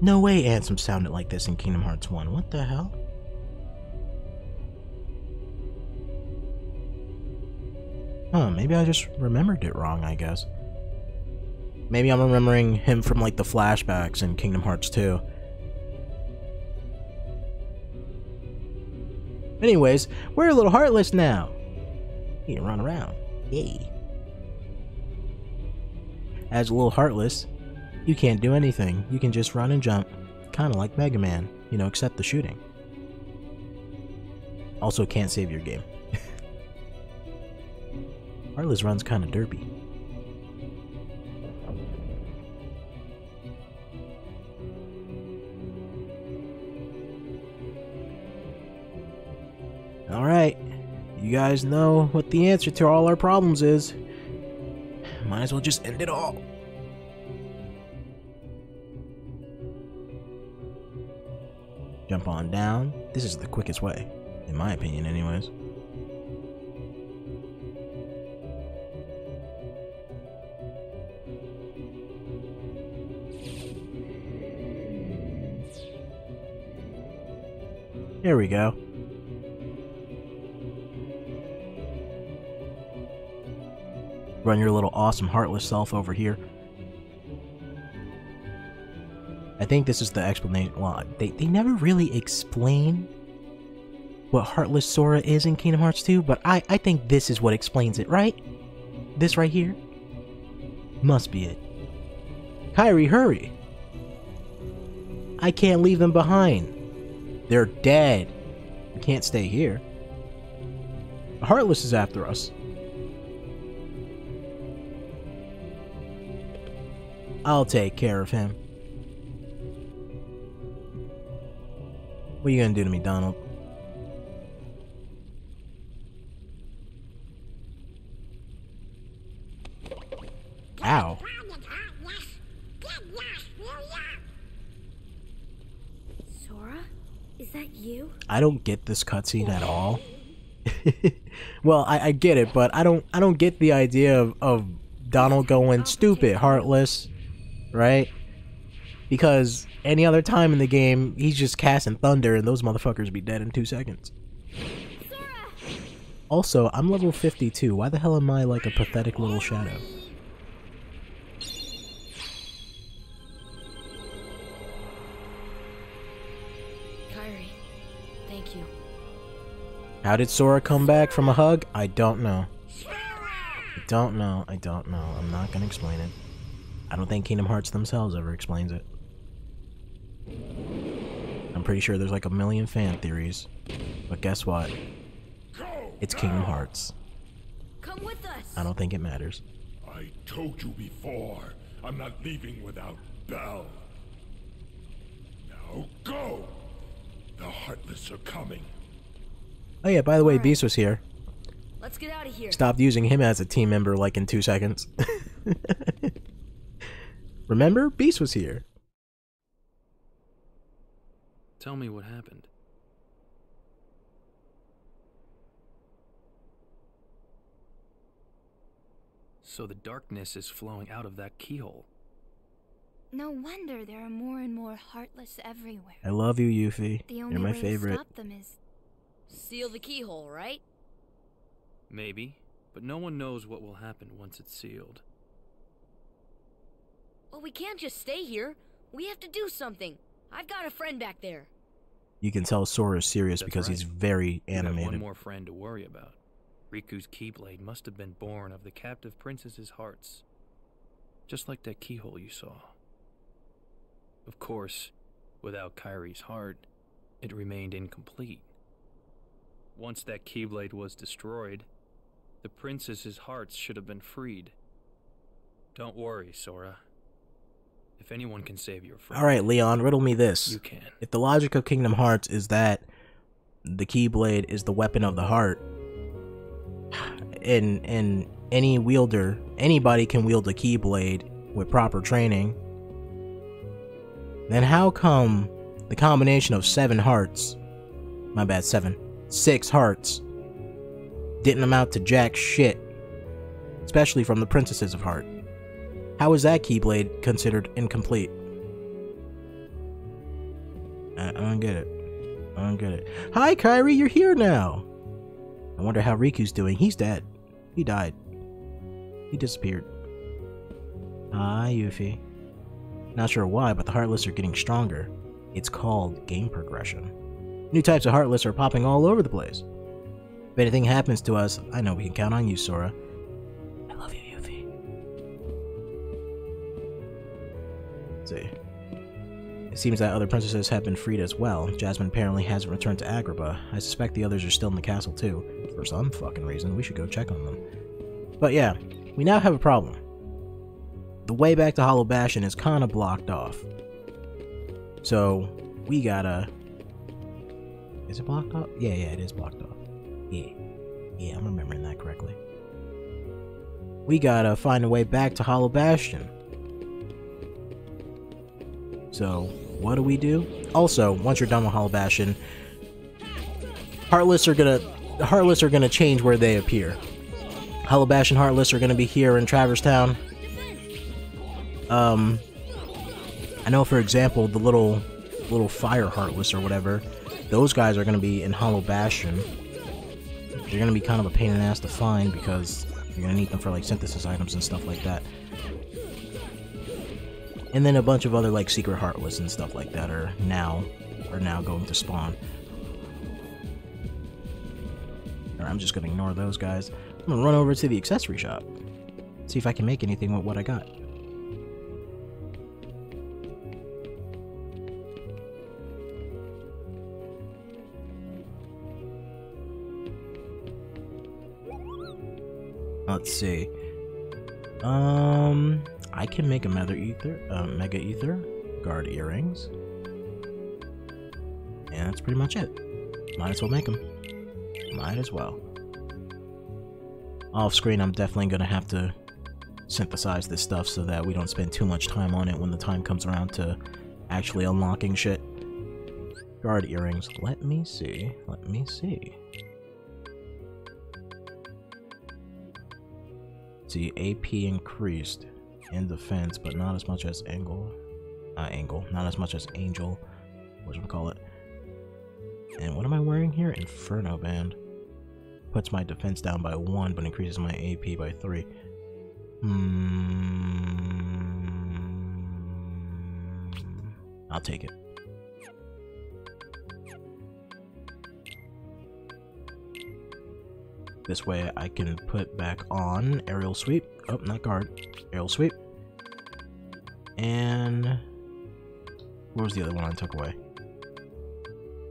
No way Ansem sounded like this in Kingdom Hearts one. What the hell? Huh, maybe I just remembered it wrong, I guess. Maybe I'm remembering him from, like, the flashbacks in Kingdom Hearts two. Anyways, we're a little heartless now. You can run around. Yay. As a little heartless, you can't do anything. You can just run and jump. Kinda like Mega Man, you know, except the shooting. Also can't save your game. Heartless runs kinda derpy. Alright, you guys know what the answer to all our problems is. Might as well just end it all. Jump on down. This is the quickest way, in my opinion anyways. There we go. Run your little awesome heartless self over here. I think this is the explanation. Well, they, they never really explain what Heartless Sora is in Kingdom Hearts two, but I, I think this is what explains it, right? This right here? Must be it. Kairi, hurry! I can't leave them behind. They're dead. We can't stay here. The Heartless is after us. I'll take care of him. What are you gonna do to me, Donald? Ow. Sora? Is that you? I don't get this cutscene at all. Well, I, I get it, but I don't I don't get the idea of, of Donald going stupid, heartless. Right? Because any other time in the game, he's just casting thunder and those motherfuckers be dead in two seconds. Sora! Also, I'm level fifty-two. Why the hell am I like a pathetic little shadow? Kairi, thank you. How did Sora come back from a hug? I don't know. Sora! I don't know. I don't know. I'm not gonna explain it. I don't think Kingdom Hearts themselves ever explains it. I'm pretty sure there's like a million fan theories, but guess what? It's Kingdom Hearts. Come with us. I don't think it matters. I told you before, I'm not leaving without Belle. Now go! The Heartless are coming. Oh yeah, by the way, Beast was here. Let's get out of here. Stopped using him as a team member like in two seconds. Remember? Beast was here. Tell me what happened. So the darkness is flowing out of that keyhole. No wonder there are more and more heartless everywhere. I love you, Yuffie. The only You're my way favorite. To stop them is seal the keyhole, right? Maybe, but no one knows what will happen once it's sealed. Well, we can't just stay here. We have to do something. I've got a friend back there. You can tell Sora's serious That's because right. he's very animated. You have one more friend to worry about. Riku's Keyblade must have been born of the captive princess's hearts. Just like that keyhole you saw. Of course, without Kairi's heart, it remained incomplete. Once that Keyblade was destroyed, the princess's hearts should have been freed. Don't worry, Sora. If anyone can save your friend. Alright, Leon, riddle me this. You can. If the logic of Kingdom Hearts is that the Keyblade is the weapon of the heart, and and any wielder, anybody can wield a Keyblade with proper training, then how come the combination of seven hearts, my bad, seven, six hearts, didn't amount to jack shit especially from the Princesses of Heart. How is that Keyblade considered incomplete? I, I don't get it. I don't get it. Hi, Kairi, you're here now! I wonder how Riku's doing. He's dead. He died. He disappeared. Hi, Yuffie. Not sure why, but the Heartless are getting stronger. It's called game progression. New types of Heartless are popping all over the place. If anything happens to us, I know we can count on you, Sora. I love you, Yuffie. Let's see. It seems that other princesses have been freed as well. Jasmine apparently hasn't returned to Agrabah. I suspect the others are still in the castle too. For some fucking reason, we should go check on them. But yeah, we now have a problem. The way back to Hollow Bastion is kinda blocked off. So, we gotta... Is it blocked off? Yeah, yeah, it is blocked off. Yeah. Yeah, I'm remembering that correctly. We gotta find a way back to Hollow Bastion. So, what do we do? Also, once you're done with Hollow Bastion, Heartless are gonna... The Heartless are gonna change where they appear. Hollow Bastion Heartless are gonna be here in Traverse Town. Um... I know, for example, the little, little fire heartless or whatever, those guys are going to be in Hollow Bastion. They're going to be kind of a pain in the ass to find because you're going to need them for like synthesis items and stuff like that. And then a bunch of other like secret heartless and stuff like that are now, are now going to spawn. Or I'm just going to ignore those guys. I'm going to run over to the accessory shop, see if I can make anything with what I got. Let's see. Um, I can make a Mega Ether, uh, Mega Ether, guard earrings, and that's pretty much it. Might as well make them. Might as well. Off screen, I'm definitely gonna have to synthesize this stuff so that we don't spend too much time on it when the time comes around to actually unlocking shit. Guard earrings. Let me see. Let me see. See, A P increased in defense, but not as much as angle, uh, angle, not as much as angel, whatchamacallit. And what am I wearing here? Inferno Band. Puts my defense down by one, but increases my A P by three. Hmm. I'll take it. This way I can put back on aerial sweep. Oh, not guard. Aerial sweep. And what was the other one I took away?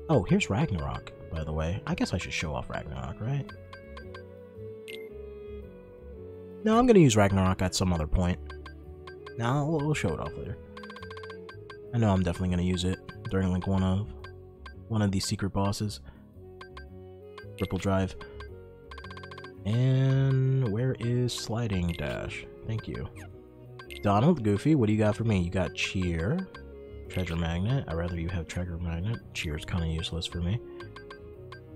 Oh, here's Ragnarok, by the way. I guess I should show off Ragnarok, right? No, I'm gonna use Ragnarok at some other point. No, we'll, we'll show it off later. I know I'm definitely gonna use it during like one of one of these secret bosses. Ripple Drive. And where is sliding dash? Thank you. Donald, Goofy, what do you got for me? You got Cheer, Treasure Magnet. I'd rather you have Treasure Magnet. Cheer's kind of useless for me.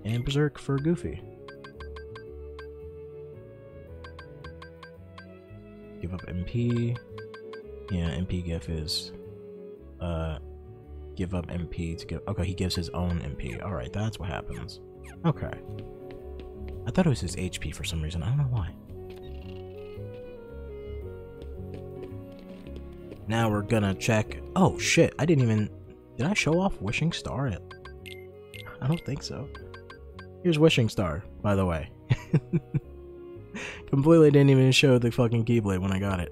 And Berserk for Goofy. Give up M P. Yeah, M P gif is... Uh, give up M P to give... Okay, he gives his own M P. Alright, that's what happens. Okay. I thought it was his H P for some reason. I don't know why. Now we're gonna check. Oh shit, I didn't even... Did I show off Wishing Star yet? I don't think so. Here's Wishing Star, by the way. Completely didn't even show the fucking Keyblade when I got it.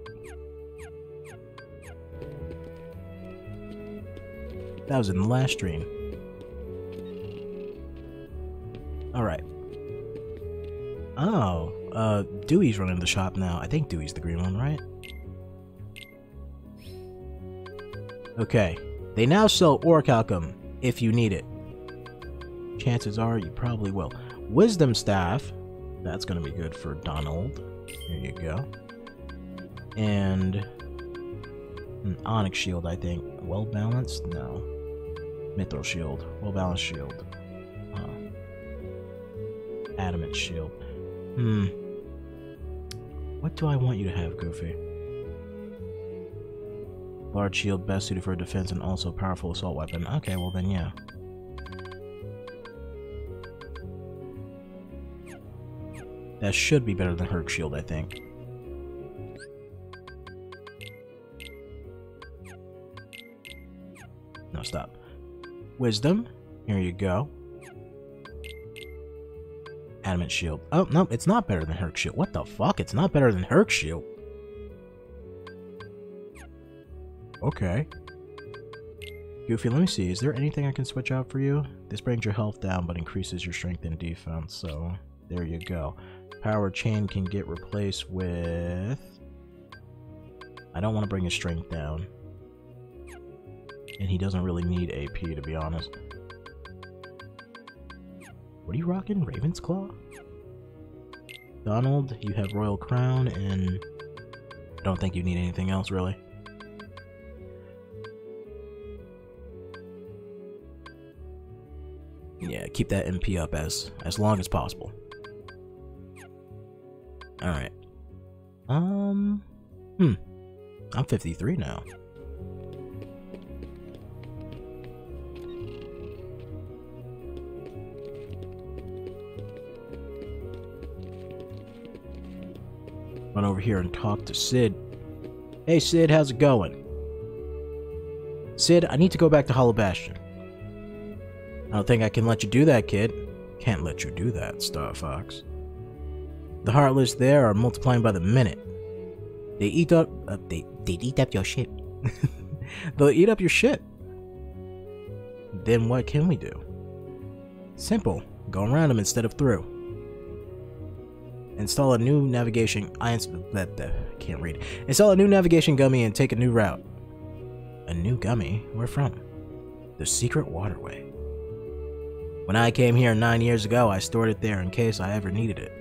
That was in the last stream. Alright. Oh, uh, Dewey's running the shop now. I think Dewey's the green one, right? Okay. They now sell Orichalcum, if you need it. Chances are you probably will. Wisdom Staff. That's gonna be good for Donald. There you go. And... an Onyx Shield, I think. Well-balanced? No. Mithril Shield. Well-balanced Shield. Huh. Adamant Shield. Hmm. What do I want you to have, Goofy? Large shield, best suited for defense and also powerful assault weapon. Okay, well then, yeah. That should be better than Herc's Shield, I think. No, stop. Wisdom. Here you go. Adamant Shield. Oh, no, it's not better than Herc's Shield. What the fuck? It's not better than Herc's Shield. Okay. Goofy, let me see. Is there anything I can switch out for you? This brings your health down, but increases your strength and defense, so... There you go. Power chain can get replaced with... I don't want to bring his strength down. And he doesn't really need A P, to be honest. What are you rocking? Raven's Claw? Donald, you have Royal Crown, and... I don't think you need anything else, really. Yeah, keep that M P up as, as long as possible. Alright. Um... Hmm. I'm fifty-three now. Run over here and talk to Sid. Hey Sid, how's it going? Sid, I need to go back to Hollow Bastion. I don't think I can let you do that, kid. Can't let you do that, Star Fox. The Heartless there are multiplying by the minute. They eat up... Uh, they, they eat up your shit. They'll eat up your shit. Then what can we do? Simple. Go around them instead of through. Install a new navigation... I that, that, can't read. Install a new navigation gummy and take a new route. A new gummy? Where from? The secret waterway. When I came here nine years ago, I stored it there in case I ever needed it.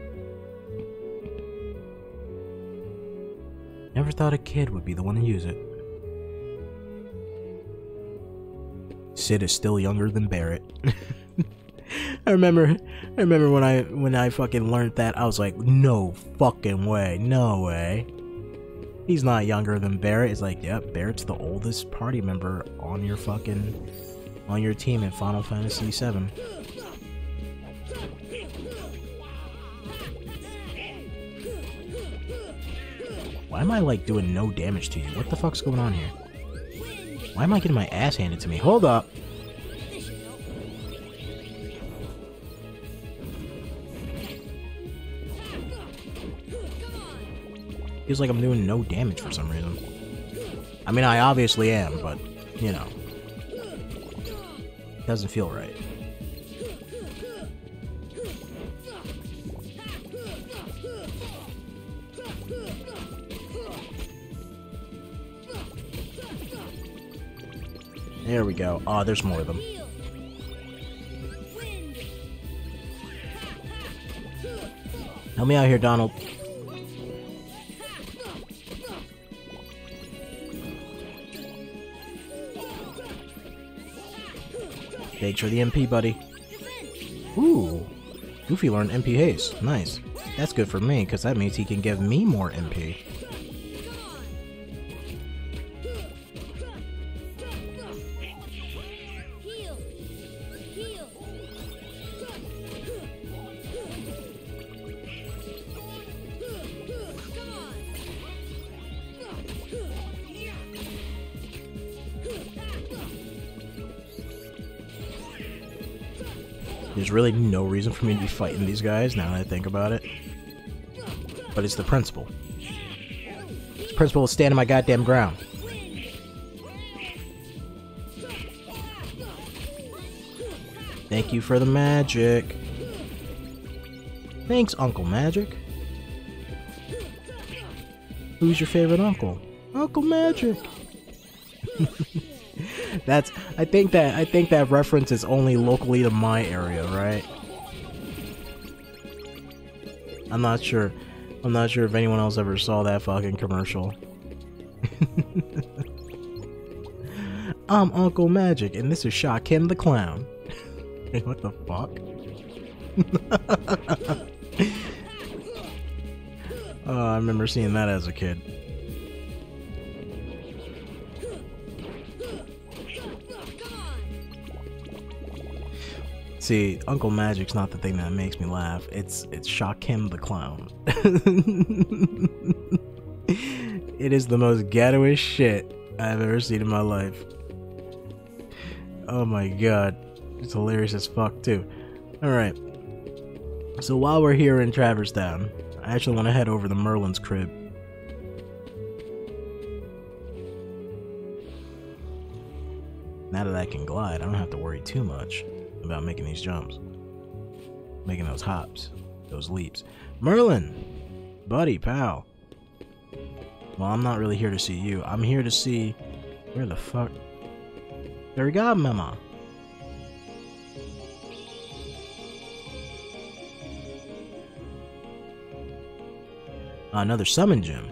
Never thought a kid would be the one to use it. Sid is still younger than Barrett. I remember I remember when I when I fucking learned that, I was like, no fucking way, no way. He's not younger than Barrett. It's like, yep, Barrett's the oldest party member on your fucking on your team in Final Fantasy seven. Why am I, like, doing no damage to you? What the fuck's going on here? Why am I getting my ass handed to me? Hold up! Feels like I'm doing no damage for some reason. I mean, I obviously am, but, you know. Doesn't feel right. There we go. Aw, oh, there's more of them. Help me out here, Donald. Thanks for the M P, buddy. Ooh. Goofy learned M P haste. Nice. That's good for me, because that means he can give me more M P. There's really no reason for me to be fighting these guys, now that I think about it. But it's the principle. It's the principle of standing my goddamn ground. Thank you for the magic. Thanks, Uncle Magic. Who's your favorite uncle? Uncle Magic! That's I think that I think that reference is only locally to my area, right? I'm not sure. I'm not sure if anyone else ever saw that fucking commercial. I'm Uncle Magic, and this is Shaquem the Clown. What the fuck? Oh, I remember seeing that as a kid. See, Uncle Magic's not the thing that makes me laugh. It's it's Shaquem the Clown. It is the most ghettoish shit I've ever seen in my life. Oh my god. It's hilarious as fuck too. Alright. So while we're here in Traverse Town, I actually want to head over to Merlin's crib. Now that I can glide, I don't have to worry too much about making these jumps, making those hops, those leaps. Merlin, buddy, pal. Well, I'm not really here to see you. I'm here to see where the fuck. There we go, Mama. Another summon gem.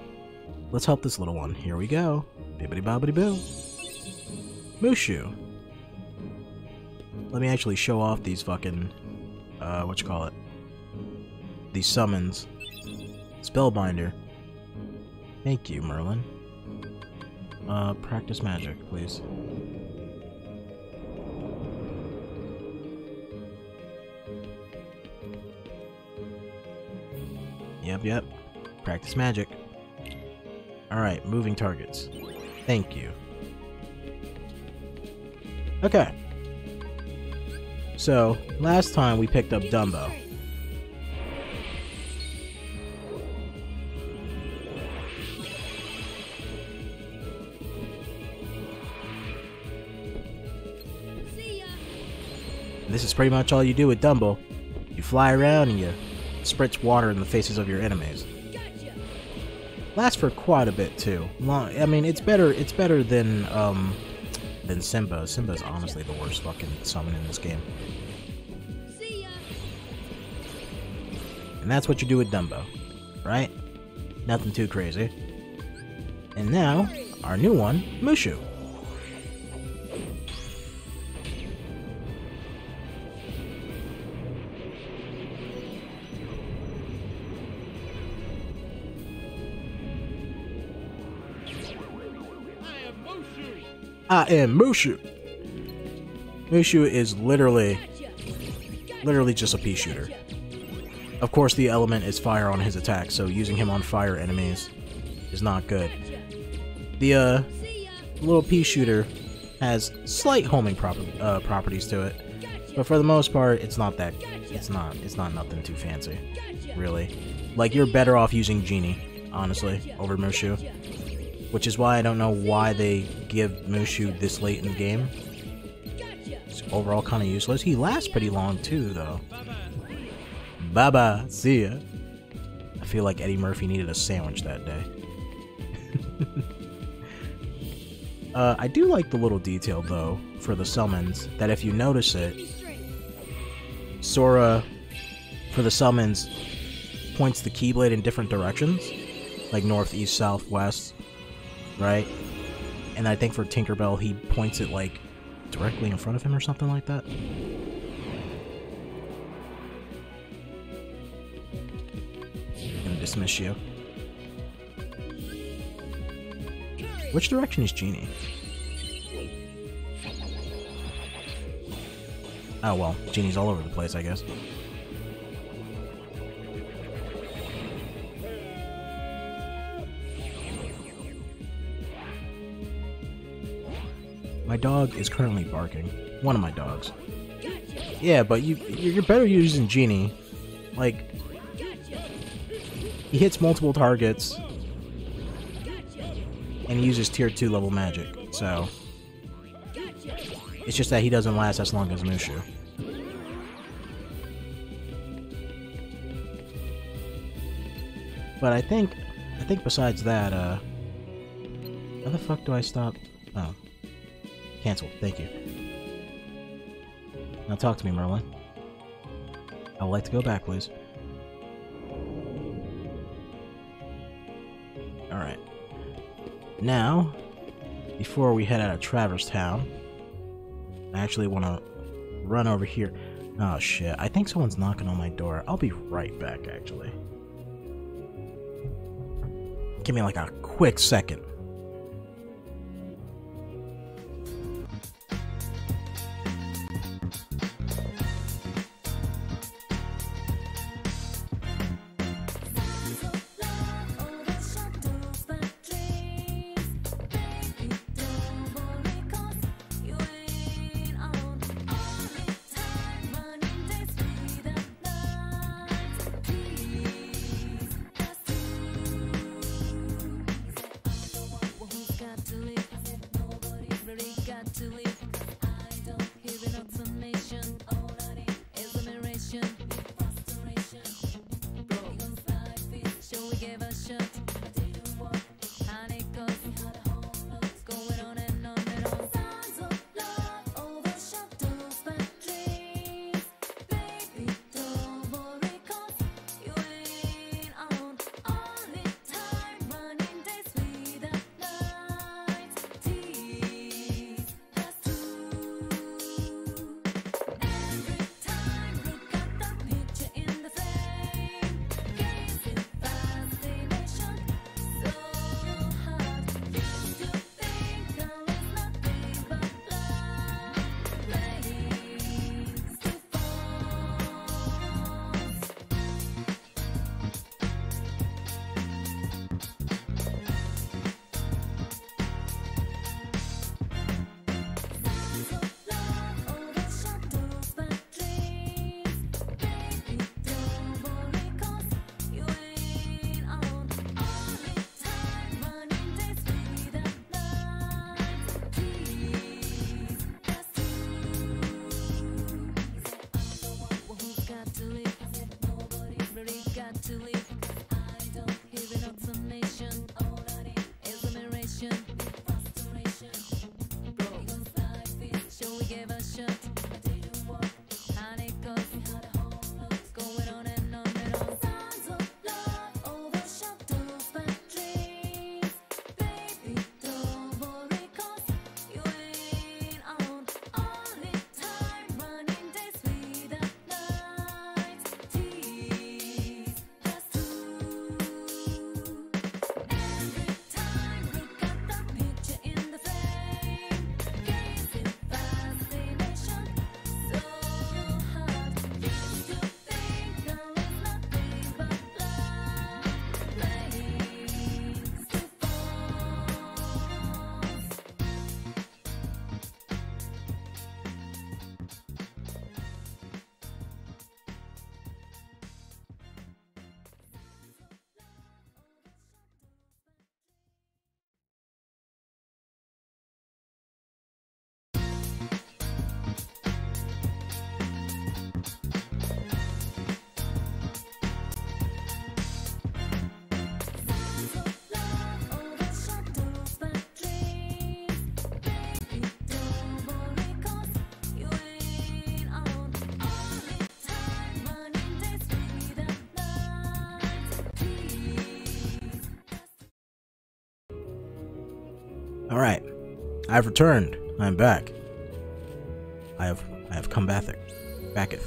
Let's help this little one. Here we go. Bibbidi bobbidi boo. Mushu. Let me actually show off these fucking, uh, what you call it? These summons. Spellbinder. Thank you, Merlin. Uh, practice magic, please. Yep, yep. Practice magic. Alright, moving targets. Thank you. Okay. So, last time we picked up Dumbo. This is pretty much all you do with Dumbo. You fly around and you spritz water in the faces of your enemies. Lasts for quite a bit too. Long, I mean, it's better. It's better than um. than Simba. Simba's honestly the worst fucking summon in this game. See ya. And that's what you do with Dumbo, right? Nothing too crazy. And now, our new one, Mushu. I am Mushu. Mushu is literally, literally just a pea shooter. Of course, the element is fire on his attack, so using him on fire enemies is not good. The uh, little pea shooter has slight homing prop uh, properties to it, but for the most part, it's not that. It's not. It's not nothing too fancy, really. Like, you're better off using Genie, honestly, over Mushu. Which is why I don't know why they give Mushu this late in the game. It's overall kind of useless. He lasts pretty long too, though. Bye bye, see ya. I feel like Eddie Murphy needed a sandwich that day. uh, I do like the little detail though for the summons that if you notice it, Sora for the summons points the Keyblade in different directions, like north, east, south, west. Right? And I think for Tinkerbell, he points it, like, directly in front of him or something like that. I'm gonna dismiss you. Which direction is Genie? Oh, well, Genie's all over the place, I guess. My dog is currently barking. One of my dogs. Yeah, but you, you're better using Genie. Like, he hits multiple targets, and he uses tier two level magic, so... It's just that he doesn't last as long as Mushu. But I think, I think besides that, uh... how the fuck do I stop? Oh. Cancelled. Thank you. Now talk to me, Merlin. I would like to go back, please. Alright. Now, before we head out of Traverse Town, I actually want to run over here. Oh, shit. I think someone's knocking on my door. I'll be right back, actually. Give me like a quick second. Alright, I've returned. I'm back. I have I have come back. Backeth.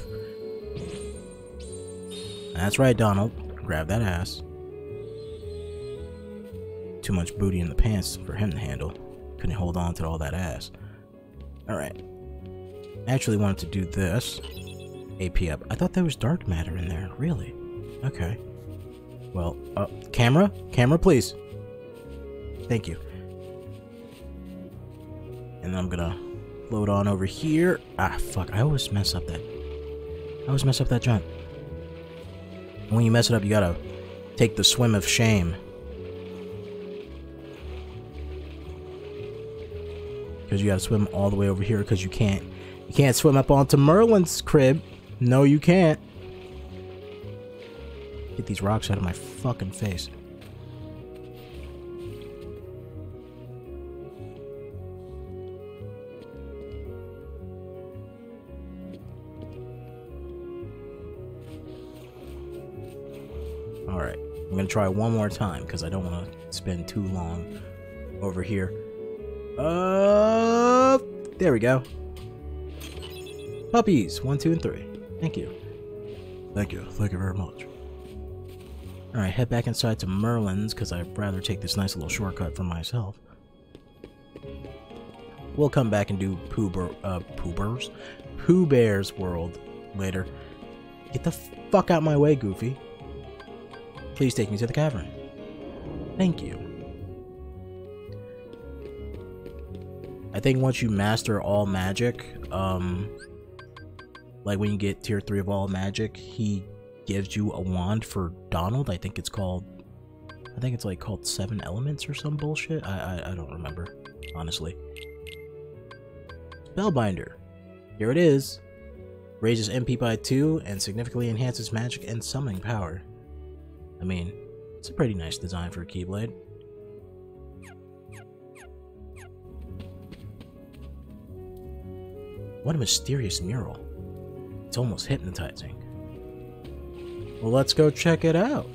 That's right, Donald. Grab that ass. Too much booty in the pants for him to handle. Couldn't hold on to all that ass. Alright. I actually wanted to do this. A P up. I thought there was dark matter in there. Really? Okay. Well, uh, camera? Camera, please. Thank you. And I'm gonna load on over here. Ah, fuck. I always mess up that. I always mess up that jump. When you mess it up, you gotta take the swim of shame. Because you gotta swim all the way over here because you can't. You can't swim up onto Merlin's crib. No, you can't. Get these rocks out of my fucking face. Alright, I'm going to try one more time, because I don't want to spend too long over here. Uh, there we go. Puppies! One, two, and three. Thank you. Thank you. Thank you very much. Alright, head back inside to Merlin's, because I'd rather take this nice little shortcut for myself. We'll come back and do Pooh Bear, uh, Pooh Bears? Pooh Bear's World later. Get the fuck out my way, Goofy. Please take me to the cavern. Thank you. I think once you master all magic, um, like when you get tier three of all magic, he gives you a wand for Donald. I think it's called, I think it's like called Seven Elements or some bullshit. I, I, I don't remember, honestly. Spellbinder. Here it is. Raises M P by two and significantly enhances magic and summoning power. I mean, it's a pretty nice design for a Keyblade. What a mysterious mural. It's almost hypnotizing. Well, let's go check it out.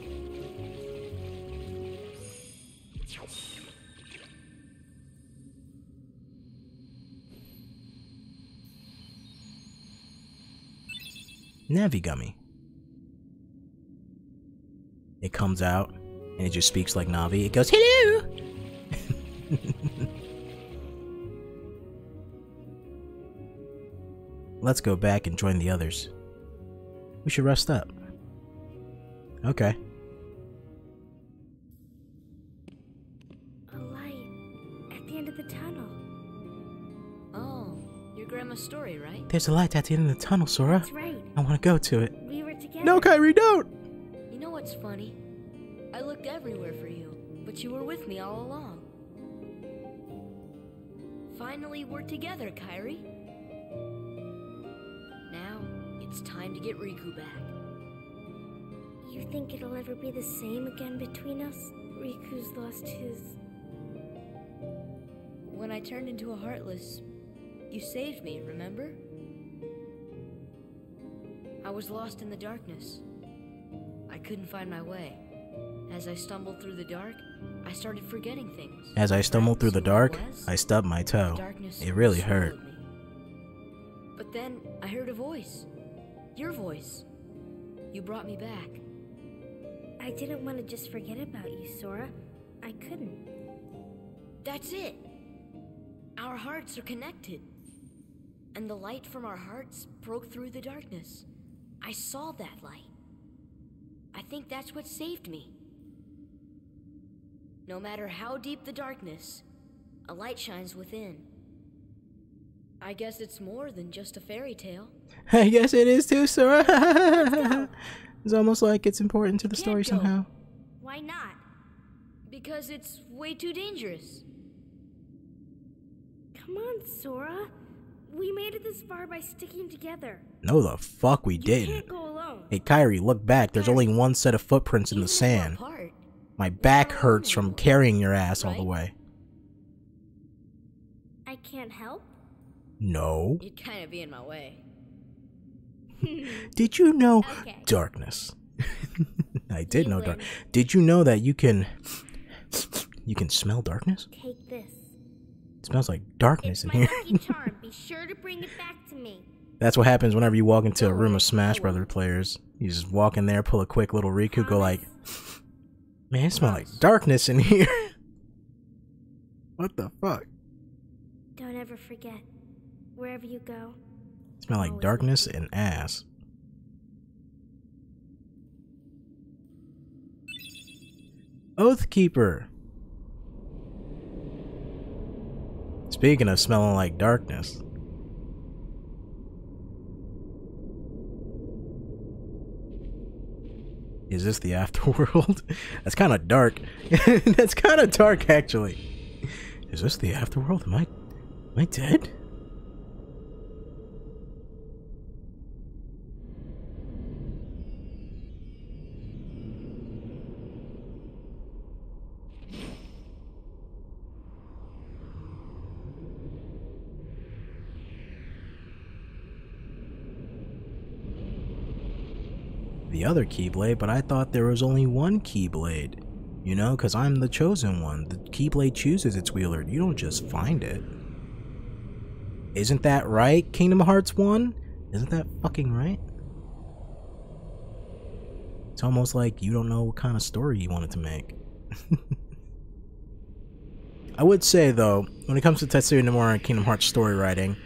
Navigummy. It comes out, and it just speaks like Navi. It goes, hello! Let's go back and join the others. We should rest up. Okay. A light at the end of the tunnel. Oh, your grandma's story, right? There's a light at the end of the tunnel, Sora. That's right. I want to go to it. We were together. No, Kairi, don't! You know what's funny? I looked everywhere for you, but you were with me all along. Finally, we're together, Kairi. Now, it's time to get Riku back. You think it'll ever be the same again between us? Riku's lost his... When I turned into a Heartless, you saved me, remember? I was lost in the darkness. I couldn't find my way. As I stumbled through the dark, I started forgetting things. As I stumbled through the dark, I stubbed my toe. It really hurt. But then I heard a voice. Your voice. You brought me back. I didn't want to just forget about you, Sora. I couldn't. That's it. Our hearts are connected. And the light from our hearts broke through the darkness. I saw that light. I think that's what saved me. No matter how deep the darkness, a light shines within. I guess it's more than just a fairy tale. I guess it is too, Sora. It's almost like it's important to the story somehow. Why not? Because it's way too dangerous. Come on, Sora. We made it this far by sticking together. No the fuck we didn't. You can't go alone. Hey Kairi, look back. There's only one set of footprints in the sand. My back hurts from carrying your ass all the way. I can't help? No. You'd kind of be in my way. Did you know okay. darkness? I did you know dark. Did you know that you can you can smell darkness? Take this. It smells like darkness it's in my here. Lucky charm. Be sure to bring it back to me. That's what happens whenever you walk into a room of Smash Brothers players. You just walk in there, pull a quick little Riku, go like, man, it smells like darkness in here. What the fuck? Don't ever forget, wherever you go. It smells like darkness and ass. Oathkeeper. Speaking of smelling like darkness. Is this the afterworld? That's kind of dark. That's kind of dark, actually. Is this the afterworld? Am I, am I dead? The other Keyblade, but I thought there was only one Keyblade, you know, because I'm the chosen one. The Keyblade chooses its wielder. You don't just find it. Isn't that right, Kingdom Hearts one? Isn't that fucking right? It's almost like you don't know what kind of story you wanted to make. I would say, though, when it comes to Tetsuya Nomura and Kingdom Hearts story writing,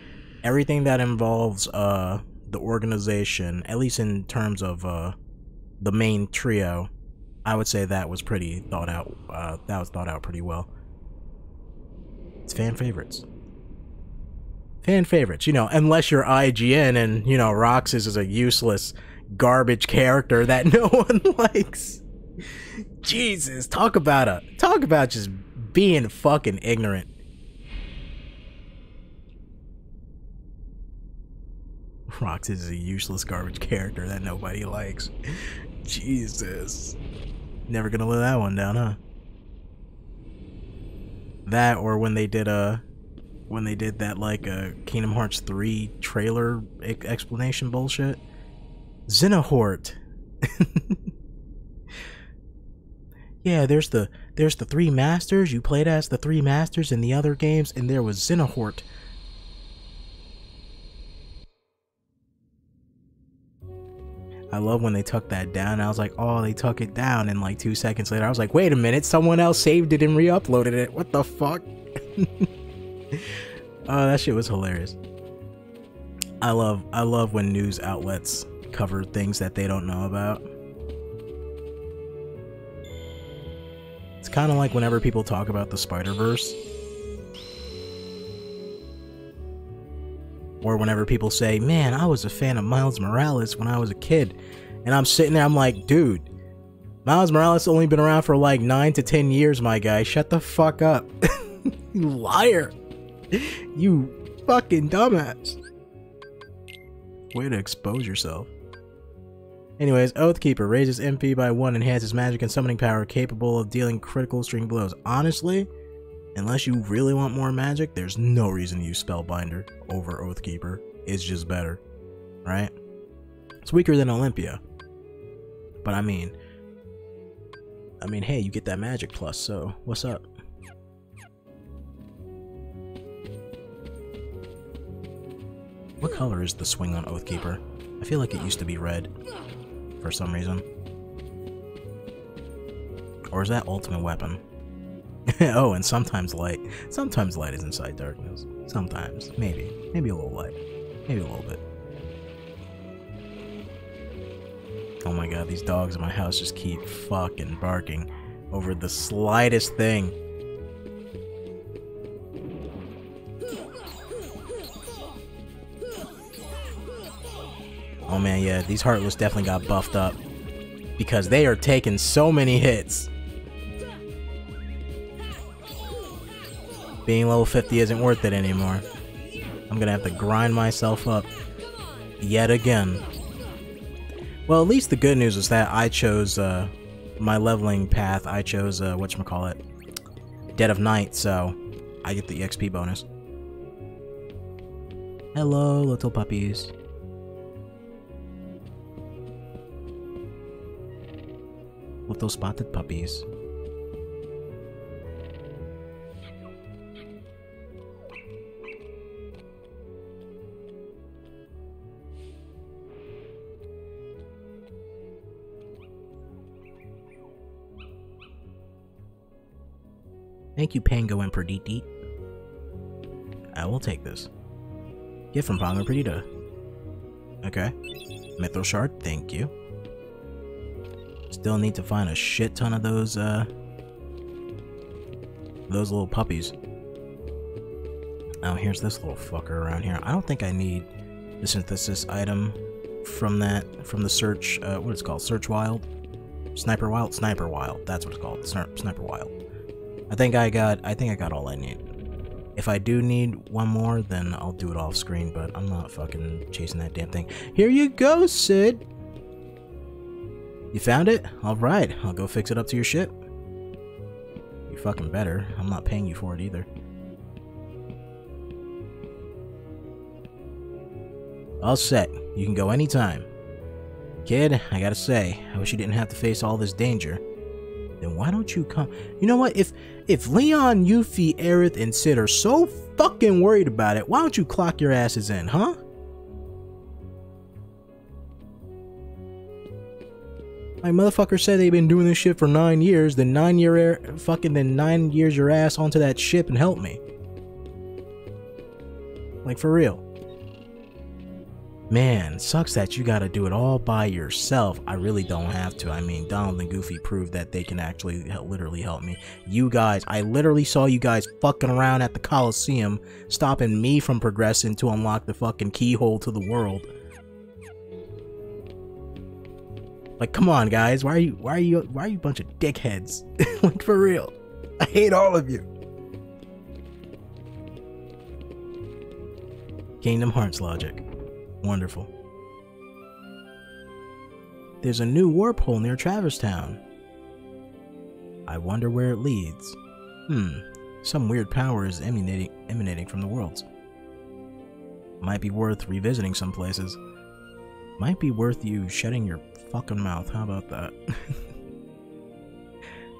everything that involves uh, the organization, at least in terms of uh, the main trio, I would say that was pretty thought out. Uh, that was thought out pretty well. It's fan favorites. Fan favorites, you know, unless you're I G N and, you know, Roxas is a useless garbage character that no one likes. Jesus, talk about a talk about just being fucking ignorant. Roxas is a useless garbage character that nobody likes. Jesus. Never gonna let that one down, huh? That, or when they did a when they did that like a uh, Kingdom Hearts three trailer e explanation bullshit. Xenohort. Yeah, there's the there's the three masters. You played as the three masters in the other games, and there was Xenohort. I love when they tuck that down. I was like, oh, they tuck it down, and like two seconds later I was like, wait a minute, someone else saved it and re-uploaded it. What the fuck? Oh, that shit was hilarious. I love I love when news outlets cover things that they don't know about. It's kind of like whenever people talk about the Spider-Verse, or whenever people say, man, I was a fan of Miles Morales when I was a kid, and I'm sitting there, I'm like, dude, Miles Morales only been around for like nine to ten years, my guy. Shut the fuck up. You liar. You fucking dumbass. Way to expose yourself. Anyways, Oathkeeper raises M P by one, enhances magic and summoning power, capable of dealing critical string blows. Honestly, unless you really want more magic, there's no reason to use Spellbinder over Oathkeeper. It's just better, right? It's weaker than Olympia, but I mean, I mean, hey, you get that magic plus, so what's up? What color is the swing on Oathkeeper? I feel like it used to be red for some reason. Or is that Ultimate Weapon? Oh, and sometimes light. Sometimes light is inside darkness. Sometimes. Maybe. Maybe a little light. Maybe a little bit. Oh my god, these dogs in my house just keep fucking barking over the slightest thing. Oh man, yeah, these Heartless definitely got buffed up, because they are taking so many hits. Being level fifty isn't worth it anymore. I'm gonna have to grind myself up yet again. Well, at least the good news is that I chose uh, my leveling path. I chose uh, whatchamacallit, Dead of Night, so I get the E X P bonus. Hello, little puppies. Little spotted puppies. Thank you, Pango and Perdita. I will take this. Gift from Pango and Perdita. Okay. Mithril Shard, thank you. Still need to find a shit ton of those, uh... those little puppies. Oh, here's this little fucker around here. I don't think I need the synthesis item from that, from the search, uh, what is it called? Search Wild? Sniper Wild? Sniper Wild. That's what it's called. Snir- Sniper Wild. I think I got, I think I got all I need. If I do need one more, then I'll do it off screen, but I'm not fucking chasing that damn thing. Here you go, Sid! You found it? Alright, I'll go fix it up to your ship. You fucking better. I'm not paying you for it either. All set. You can go anytime. Kid, I gotta say, I wish you didn't have to face all this danger. Then why don't you come? You know what? If if Leon, Yuffie, Aerith, and Sid are so fucking worried about it, why don't you clock your asses in, huh? My motherfucker said they've been doing this shit for nine years. Then nine year fucking then nine years your ass onto that ship and help me. Like for real. Man, sucks that you gotta do it all by yourself. I really don't have to. I mean, Donald and Goofy proved that they can actually help, literally help me. You guys, I literally saw you guys fucking around at the Coliseum, stopping me from progressing to unlock the fucking keyhole to the world. Like, come on, guys. Why are you, why are you, why are you a bunch of dickheads? Like, for real. I hate all of you. Kingdom Hearts logic. Wonderful. There's a new warp hole near Traverse Town. I wonder where it leads. Hmm. Some weird power is emanating, emanating from the worlds. Might be worth revisiting some places. Might be worth you shutting your fucking mouth. How about that?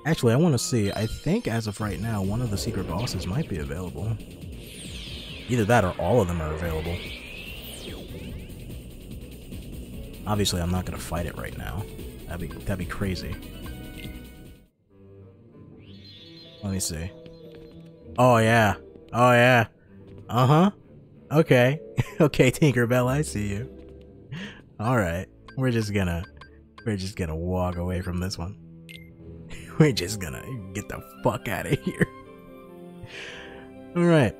Actually, I want to see. I think as of right now, one of the secret bosses might be available. Either that or all of them are available. Obviously, I'm not gonna fight it right now. That'd be that'd be crazy. Let me see. Oh yeah. Oh yeah. Uh huh. Okay. Okay, Tinkerbell, I see you. All right. We're just gonna we're just gonna walk away from this one. We're just gonna get the fuck out of here. All right.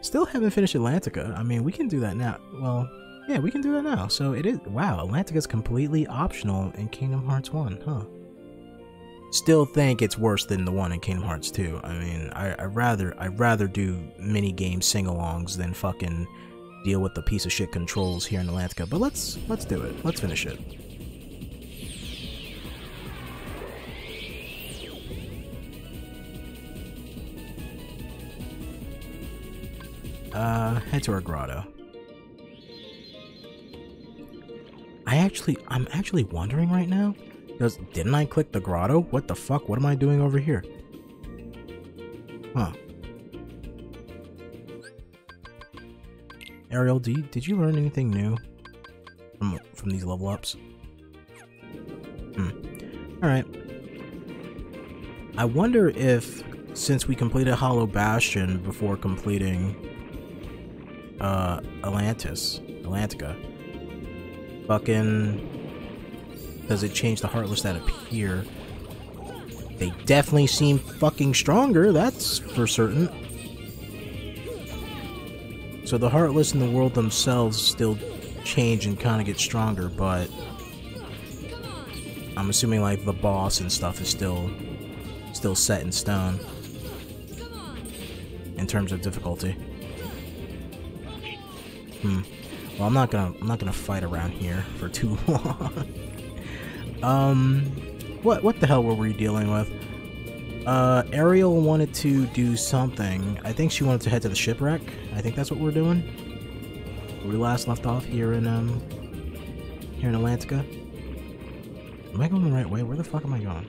Still haven't finished Atlantica. I mean, we can do that now. Well. Yeah, we can do that now. So it is. Wow, Atlantica's completely optional in Kingdom Hearts one, huh? Still think it's worse than the one in Kingdom Hearts two. I mean, I, I rather I rather do mini game sing-alongs than fucking deal with the piece of shit controls here in Atlantica. But let's let's do it. Let's finish it. Uh, head to our grotto. I actually, I'm actually wondering right now, because didn't I click the grotto? What the fuck? What am I doing over here? Huh. Ariel, D, did you learn anything new from, from these level ups? Hmm. Alright. I wonder if, since we completed Hollow Bastion before completing uh, Atlantis, Atlantica, fucking does it change the Heartless that appear? They definitely seem fucking stronger, that's for certain. So the Heartless in the world themselves still change and kind of get stronger, but I'm assuming like the boss and stuff is still still set in stone in terms of difficulty. Hmm. Well, I'm not gonna I'm not gonna fight around here for too long. um, what what the hell were we dealing with? Uh, Ariel wanted to do something. I think she wanted to head to the shipwreck. I think that's what we're doing. We last left off here in um here in Atlantica. Am I going the right way? Where the fuck am I going?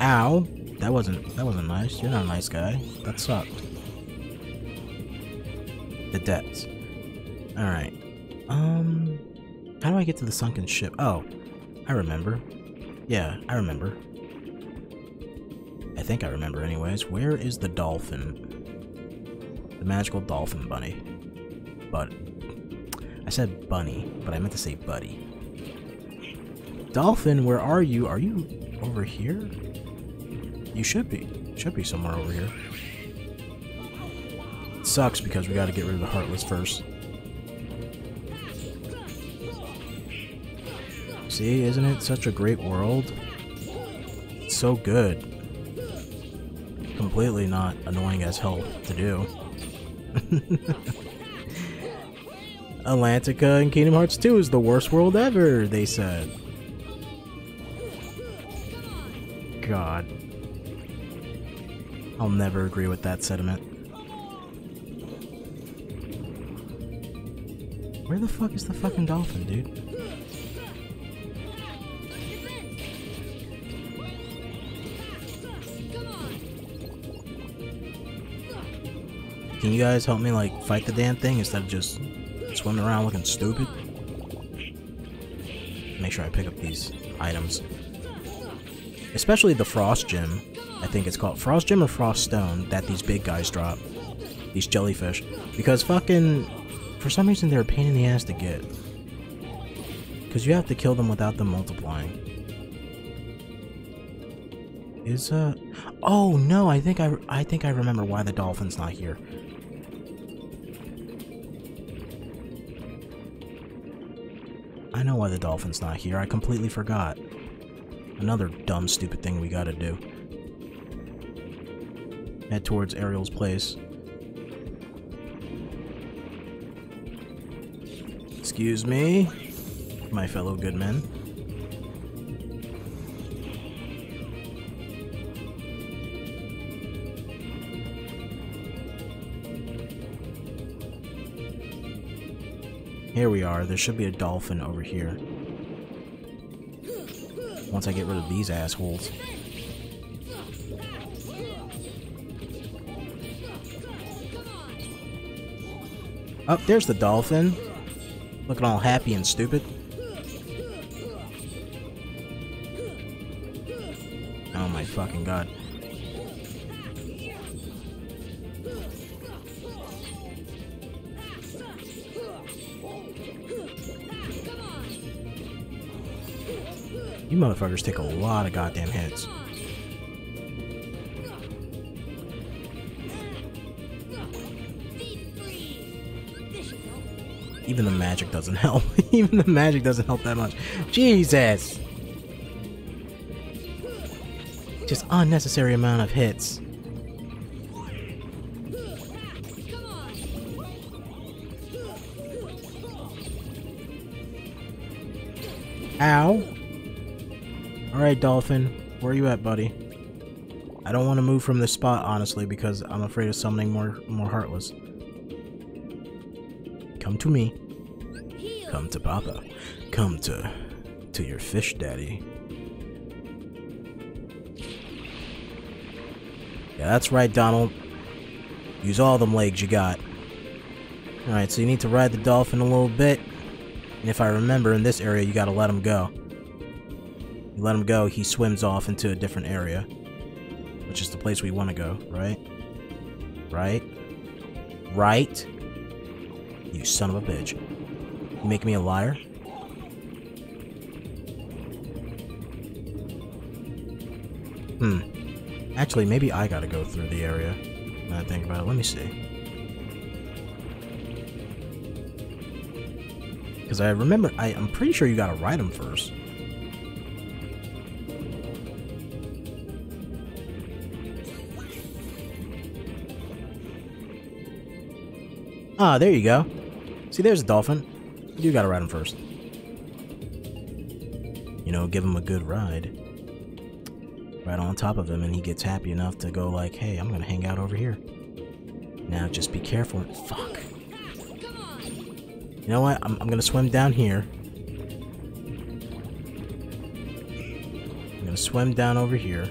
Ow! That wasn't that wasn't nice. You're not a nice guy. That sucked. The depths. Alright. Um, how do I get to the sunken ship? Oh, I remember. Yeah, I remember. I think I remember anyways. Where is the dolphin? The magical dolphin bunny. But I said bunny, but I meant to say buddy. Dolphin, where are you? Are you over here? You should be. Should be somewhere over here. Sucks because we gotta get rid of the Heartless first. See, isn't it such a great world? It's so good. Completely not annoying as hell to do. Atlantica in Kingdom Hearts two is the worst world ever, they said. God. I'll never agree with that sentiment. Where the fuck is the fucking dolphin, dude? Can you guys help me, like, fight the damn thing instead of just swimming around looking stupid? make sure I pick up these items. Especially the Frost Gem, I think it's called. Frost Gem or Frost Stone that these big guys drop. These jellyfish. Because fucking, for some reason they're a pain in the ass to get. Because you have to kill them without them multiplying. Is uh oh no, I think I I think I remember why the dolphin's not here. I know why the dolphin's not here. I completely forgot. Another dumb stupid thing we gotta do. Head towards Ariel's place. Excuse me, my fellow good men. Here we are. There should be a dolphin over here. Once I get rid of these assholes. Oh, there's the dolphin. Looking all happy and stupid. Oh my fucking god. You motherfuckers take a lot of goddamn hits. Even the magic doesn't help. Even the magic doesn't help that much. Jesus! Just unnecessary amount of hits. Ow! Alright, dolphin, where are you at, buddy? I don't want to move from this spot, honestly, because I'm afraid of summoning more more Heartless. Come to me. Come to Papa. Come to to your fish daddy. Yeah, that's right, Donald. Use all them legs you got. Alright, so you need to ride the dolphin a little bit. And if I remember, in this area, you gotta let him go. You let him go, he swims off into a different area, which is the place we want to go, right? Right? Right? You son of a bitch. You make me a liar? Hmm. Actually, maybe I gotta go through the area. Now that I think about it, let me see. Because I remember, I, I'm pretty sure you gotta ride him first. Ah, there you go. See, there's a dolphin. You do gotta ride him first. You know, give him a good ride. Right on top of him, and he gets happy enough to go like, hey, I'm gonna hang out over here. Now, just be careful. Fuck. You know what? I'm, I'm gonna swim down here. I'm gonna swim down over here.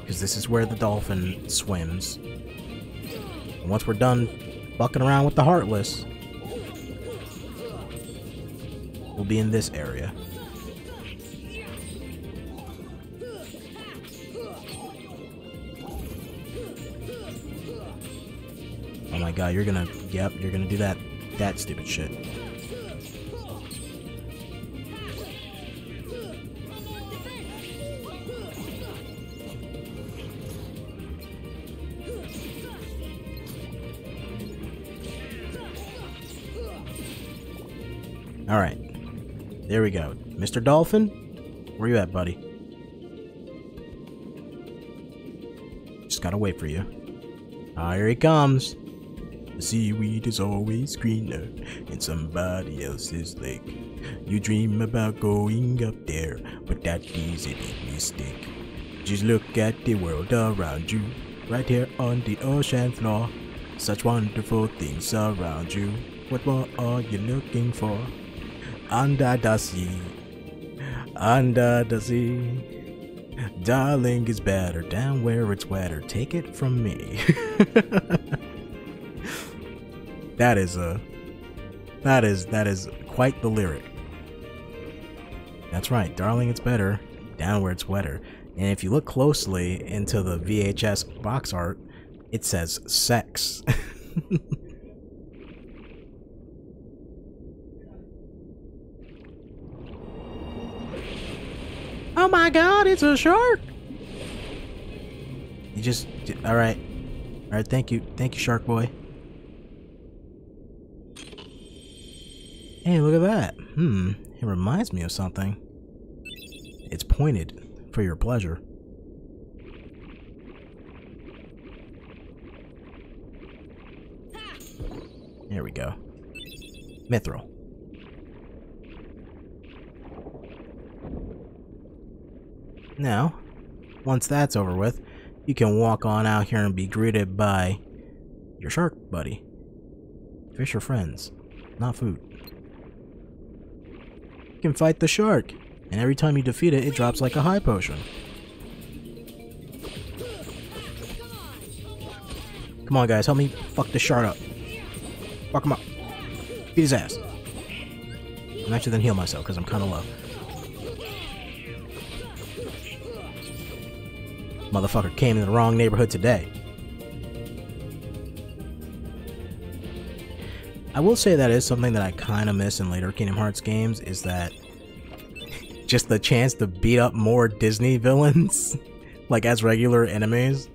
Because this is where the dolphin swims. And once we're done bucking around with the Heartless, we'll be in this area. Oh my god, you're gonna, yep, you're gonna do that, that stupid shit. Alright, there we go. Mister Dolphin, where you at, buddy? Just gotta wait for you. Ah, here he comes. The seaweed is always greener in somebody else's lake. You dream about going up there, but that is a big mistake. Just look at the world around you, right here on the ocean floor. Such wonderful things around you. What more are you looking for? Under the sea, under the sea, darling is better down where it's wetter. Take it from me. That is a, that is that is quite the lyric. That's right, darling, it's better, downward's wetter. And if you look closely into the V H S box art, it says sex. Oh my god, it's a shark! You just... Alright. Alright, thank you. Thank you, shark boy. Hey, look at that. Hmm. It reminds me of something. It's pointed for your pleasure. There we go. Mithril. Now, once that's over with, you can walk on out here and be greeted by your shark buddy. Fish are friends, not food. You can fight the shark, and every time you defeat it, it drops like a high potion. Come on guys, help me fuck this shark up. Fuck him up. Beat his ass. I'm actually gonna heal myself because I'm kind of low. Motherfucker came in the wrong neighborhood today. I will say that is something that I kind of miss in later Kingdom Hearts games, is that just the chance to beat up more Disney villains, like as regular enemies.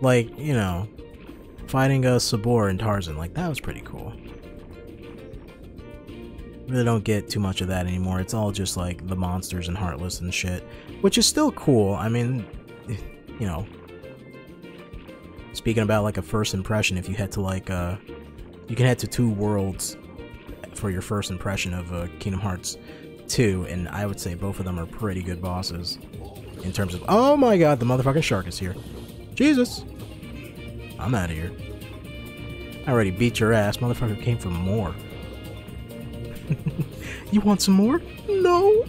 Like, you know, fighting a Sabor and Tarzan, like that was pretty cool. Really don't get too much of that anymore. It's all just like the monsters and Heartless and shit, which is still cool. I mean, you know, speaking about like a first impression, if you head to like uh you can head to Two Worlds for your first impression of uh, Kingdom Hearts two, and I would say both of them are pretty good bosses in terms of... Oh my god, the motherfucking shark is here. Jesus, I'm out of here. I already beat your ass. Motherfucker came for more. You want some more? No.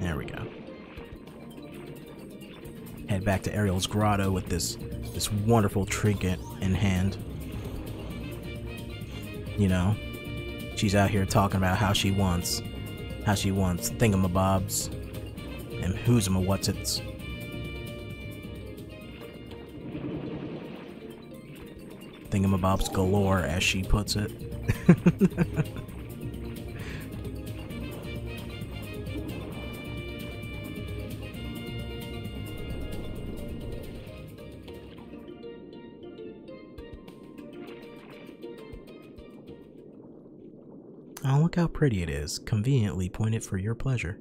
There we go. Head back to Ariel's grotto with this this wonderful trinket in hand. You know, she's out here talking about how she wants, how she wants thingamabobs and who's-ma-what's-its. Thingamabobs galore, as she puts it. Oh, look how pretty it is, conveniently pointed for your pleasure.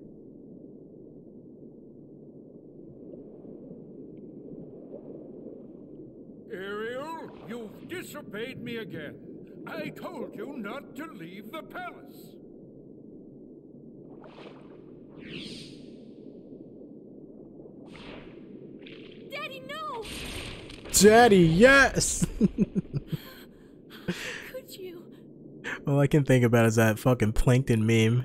Ariel, you've disobeyed me again. I told you not to leave the palace. Daddy, no! Daddy, yes! All I can think about is that fucking plankton meme.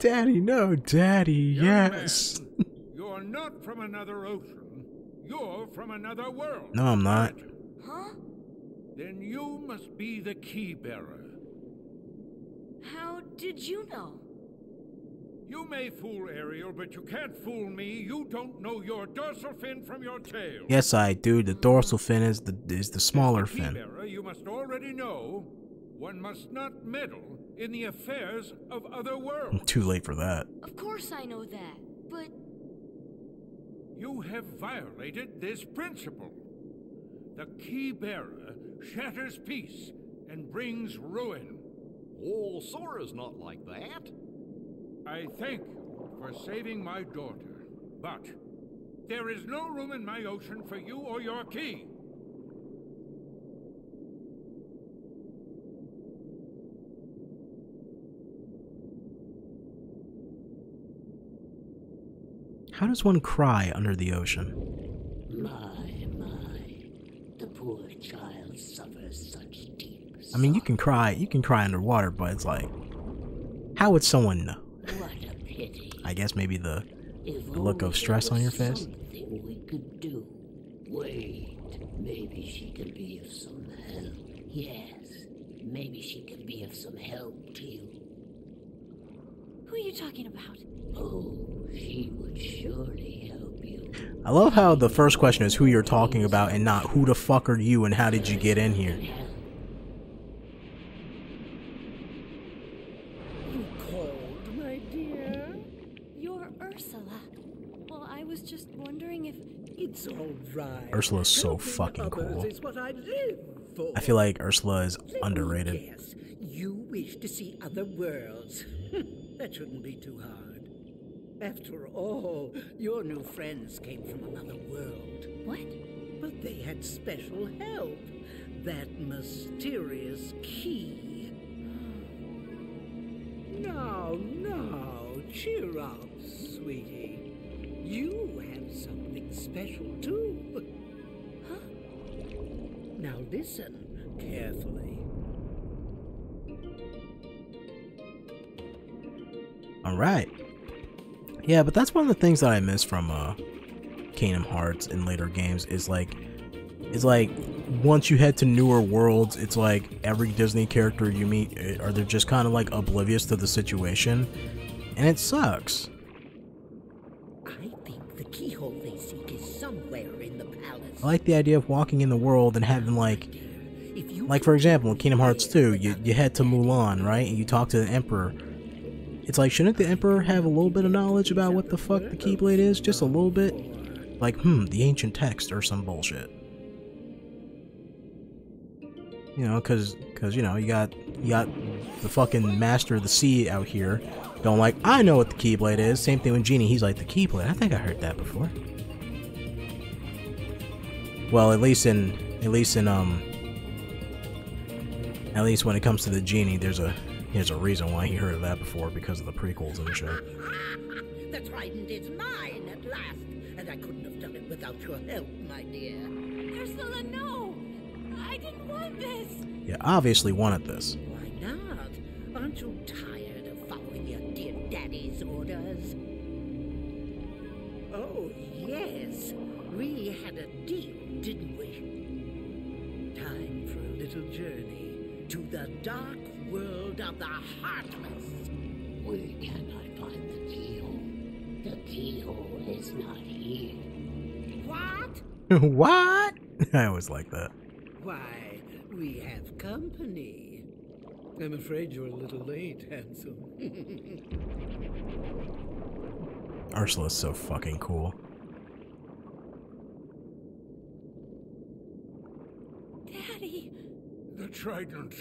Daddy, no, Daddy, young yes. Man, you're not from another ocean. You're from another world. No, I'm not. Huh? Then you must be the key bearer. How did you know? You may fool Ariel, but you can't fool me. You don't know your dorsal fin from your tail. Yes, I do. The dorsal fin is the is the smaller As the fin. Keybearer, you must already know. One must not meddle in the affairs of other worlds. I'm too late for that. Of course I know that, but you have violated this principle. The key bearer shatters peace and brings ruin. Oh, Sora's not like that. I thank you for saving my daughter, but there is no room in my ocean for you or your key. How does one cry under the ocean? My, my, the poor child suffers such deep sorrow. I mean, you can cry, you can cry underwater, but it's like, how would someone know? What a pity. I guess maybe the If a look of stress on your face. Something we could do. Wait, maybe she could be of some help. Yes, maybe she could be of some help to you. Who are you talking about? Oh, she would surely help you. I love how the first question is who you're talking about and not who the fuck are you and how did you get in here. You cold, my dear? You're Ursula. Well, I was just wondering if... It's all right. Ursula's so fucking cool. I feel like Ursula is underrated. Yes, you wish to see other worlds. That shouldn't be too hard. After all, your new friends came from another world. What? But they had special help. That mysterious key. Now, now, cheer up, sweetie. You have something special, too. Huh? Now listen carefully. All right. Yeah, but that's one of the things that I miss from uh, Kingdom Hearts and later games is like, it's like once you head to newer worlds, it's like every Disney character you meet are they're just kind of like oblivious to the situation, and it sucks. I think the keyhole they seek is somewhere in the palace. I like the idea of walking in the world and having like, like for example, in Kingdom Hearts two, you you head to Mulan, right, and you talk to the Emperor. It's like, shouldn't the Emperor have a little bit of knowledge about what the fuck the Keyblade is? Just a little bit? Like, hmm, the ancient text or some bullshit. You know, cause, cause, you know, you got, you got the fucking Master of the Sea out here. Don't like, I know what the Keyblade is. Same thing with Genie. He's like, the Keyblade? I think I heard that before. Well, at least in, at least in, um, at least when it comes to the Genie, there's a... There's a reason why he heard of that before, because of the prequels and shit. The trident is mine at last, and I couldn't have done it without your help, my dear. Ursula, no! I didn't want this! You obviously wanted this. Why not? Aren't you tired of following your dear daddy's orders? Oh, yes. We had a deal, didn't we? Time for a little journey to the dark world. World of the Heartless. Where can I find the keyhole? The keyhole is not here. What? What? I always like that. Why, we have company. I'm afraid you're a little late, handsome. Ursula's so fucking cool. Daddy. The trident.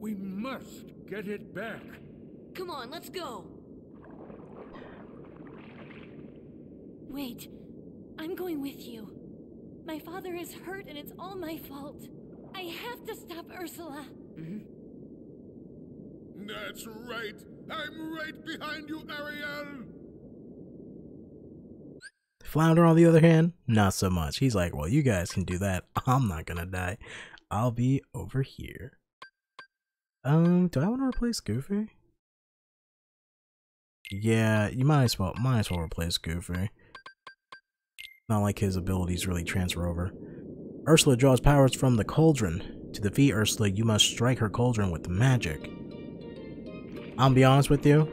We must get it back. Come on, let's go. Wait, I'm going with you. My father is hurt and it's all my fault. I have to stop Ursula. Mm-hmm. That's right. I'm right behind you, Ariel. Flounder, on the other hand, not so much. He's like, well, you guys can do that. I'm not gonna die. I'll be over here. Um, do I want to replace Goofy? Yeah, you might as well, might as well replace Goofy. Not like his abilities really transfer over. Ursula draws powers from the cauldron. To defeat Ursula, you must strike her cauldron with magic. I'll be honest with you.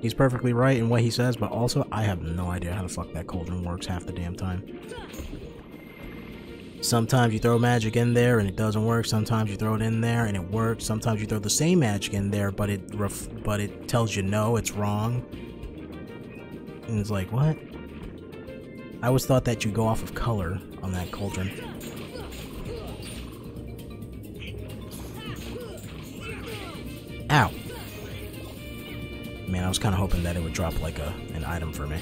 He's perfectly right in what he says, but also I have no idea how the fuck that cauldron works half the damn time. Sometimes you throw magic in there and it doesn't work. Sometimes you throw it in there and it works. Sometimes you throw the same magic in there, but it ref but it tells you no, it's wrong. And it's like, what? I always thought that you go off of color on that cauldron. Ow! Man, I was kind of hoping that it would drop like a an item for me.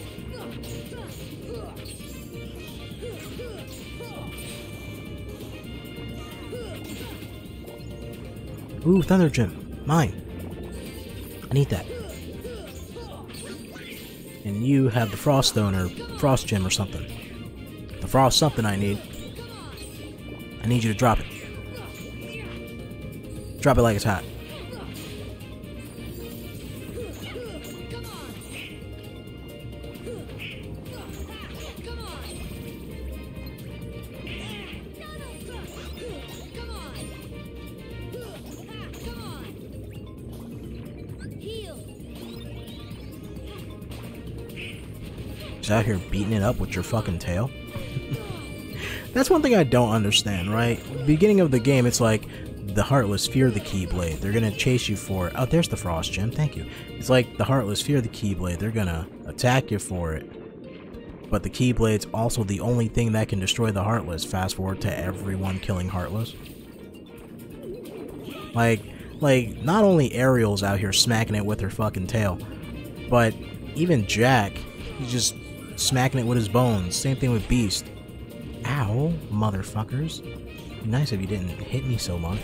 Ooh, Thunder Gem. Mine. I need that. And you have the Frost Stone or Frost Gem or something. The Frost something I need. I need you to drop it. Drop it like it's hot. just out here beating it up with your fucking tail? That's one thing I don't understand, right? Beginning of the game, it's like, the Heartless fear the Keyblade. They're gonna chase you for it. Oh, there's the Frost Gem, thank you. It's like, the Heartless fear the Keyblade. They're gonna attack you for it. But the Keyblade's also the only thing that can destroy the Heartless. Fast forward to everyone killing Heartless. Like, like, not only Ariel's out here smacking it with her fucking tail, but even Jack, he's just smacking it with his bones. Same thing with Beast. Ow, motherfuckers. Nice if you didn't hit me so much.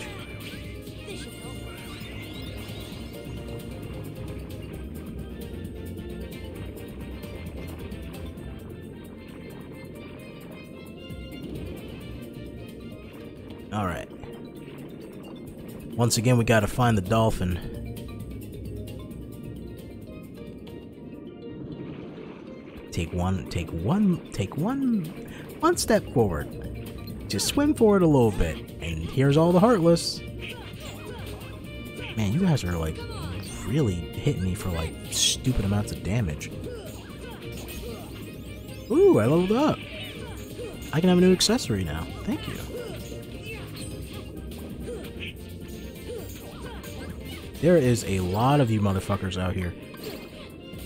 Alright. Once again, we gotta find the dolphin. Take one, take one, take one, one step forward. Just swim forward a little bit. And here's all the Heartless. Man, you guys are like really hitting me for like stupid amounts of damage. Ooh, I leveled up. I can have a new accessory now. Thank you. There is a lot of you motherfuckers out here.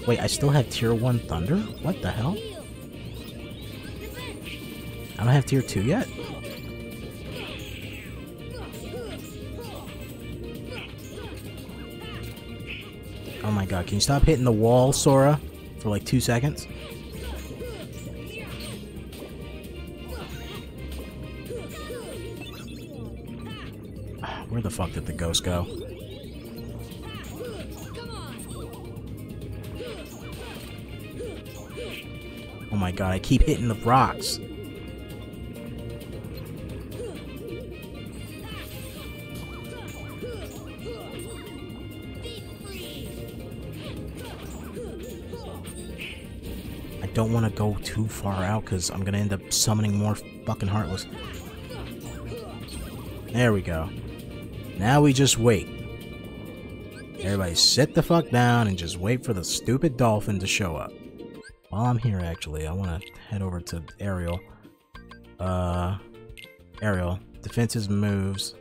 Wait, I still have tier one Thunder? What the hell? I don't have tier two yet? Oh my god, can you stop hitting the wall, Sora? For like two seconds? Where the fuck did the ghost go? Oh my god, I keep hitting the rocks. I don't want to go too far out because I'm going to end up summoning more fucking Heartless. There we go. Now we just wait. Everybody sit the fuck down and just wait for the stupid dolphin to show up. While I'm here, actually, I want to head over to Ariel. Uh, Ariel. Defenses moves.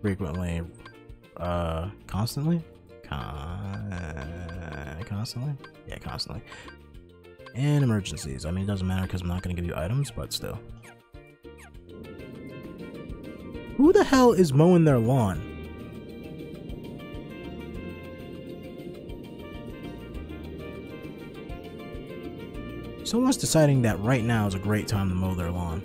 Frequently. Uh, constantly? Con constantly? Yeah, constantly. And emergencies. I mean, it doesn't matter because I'm not going to give you items, but still. Who the hell is mowing their lawn? Someone's deciding that right now is a great time to mow their lawn.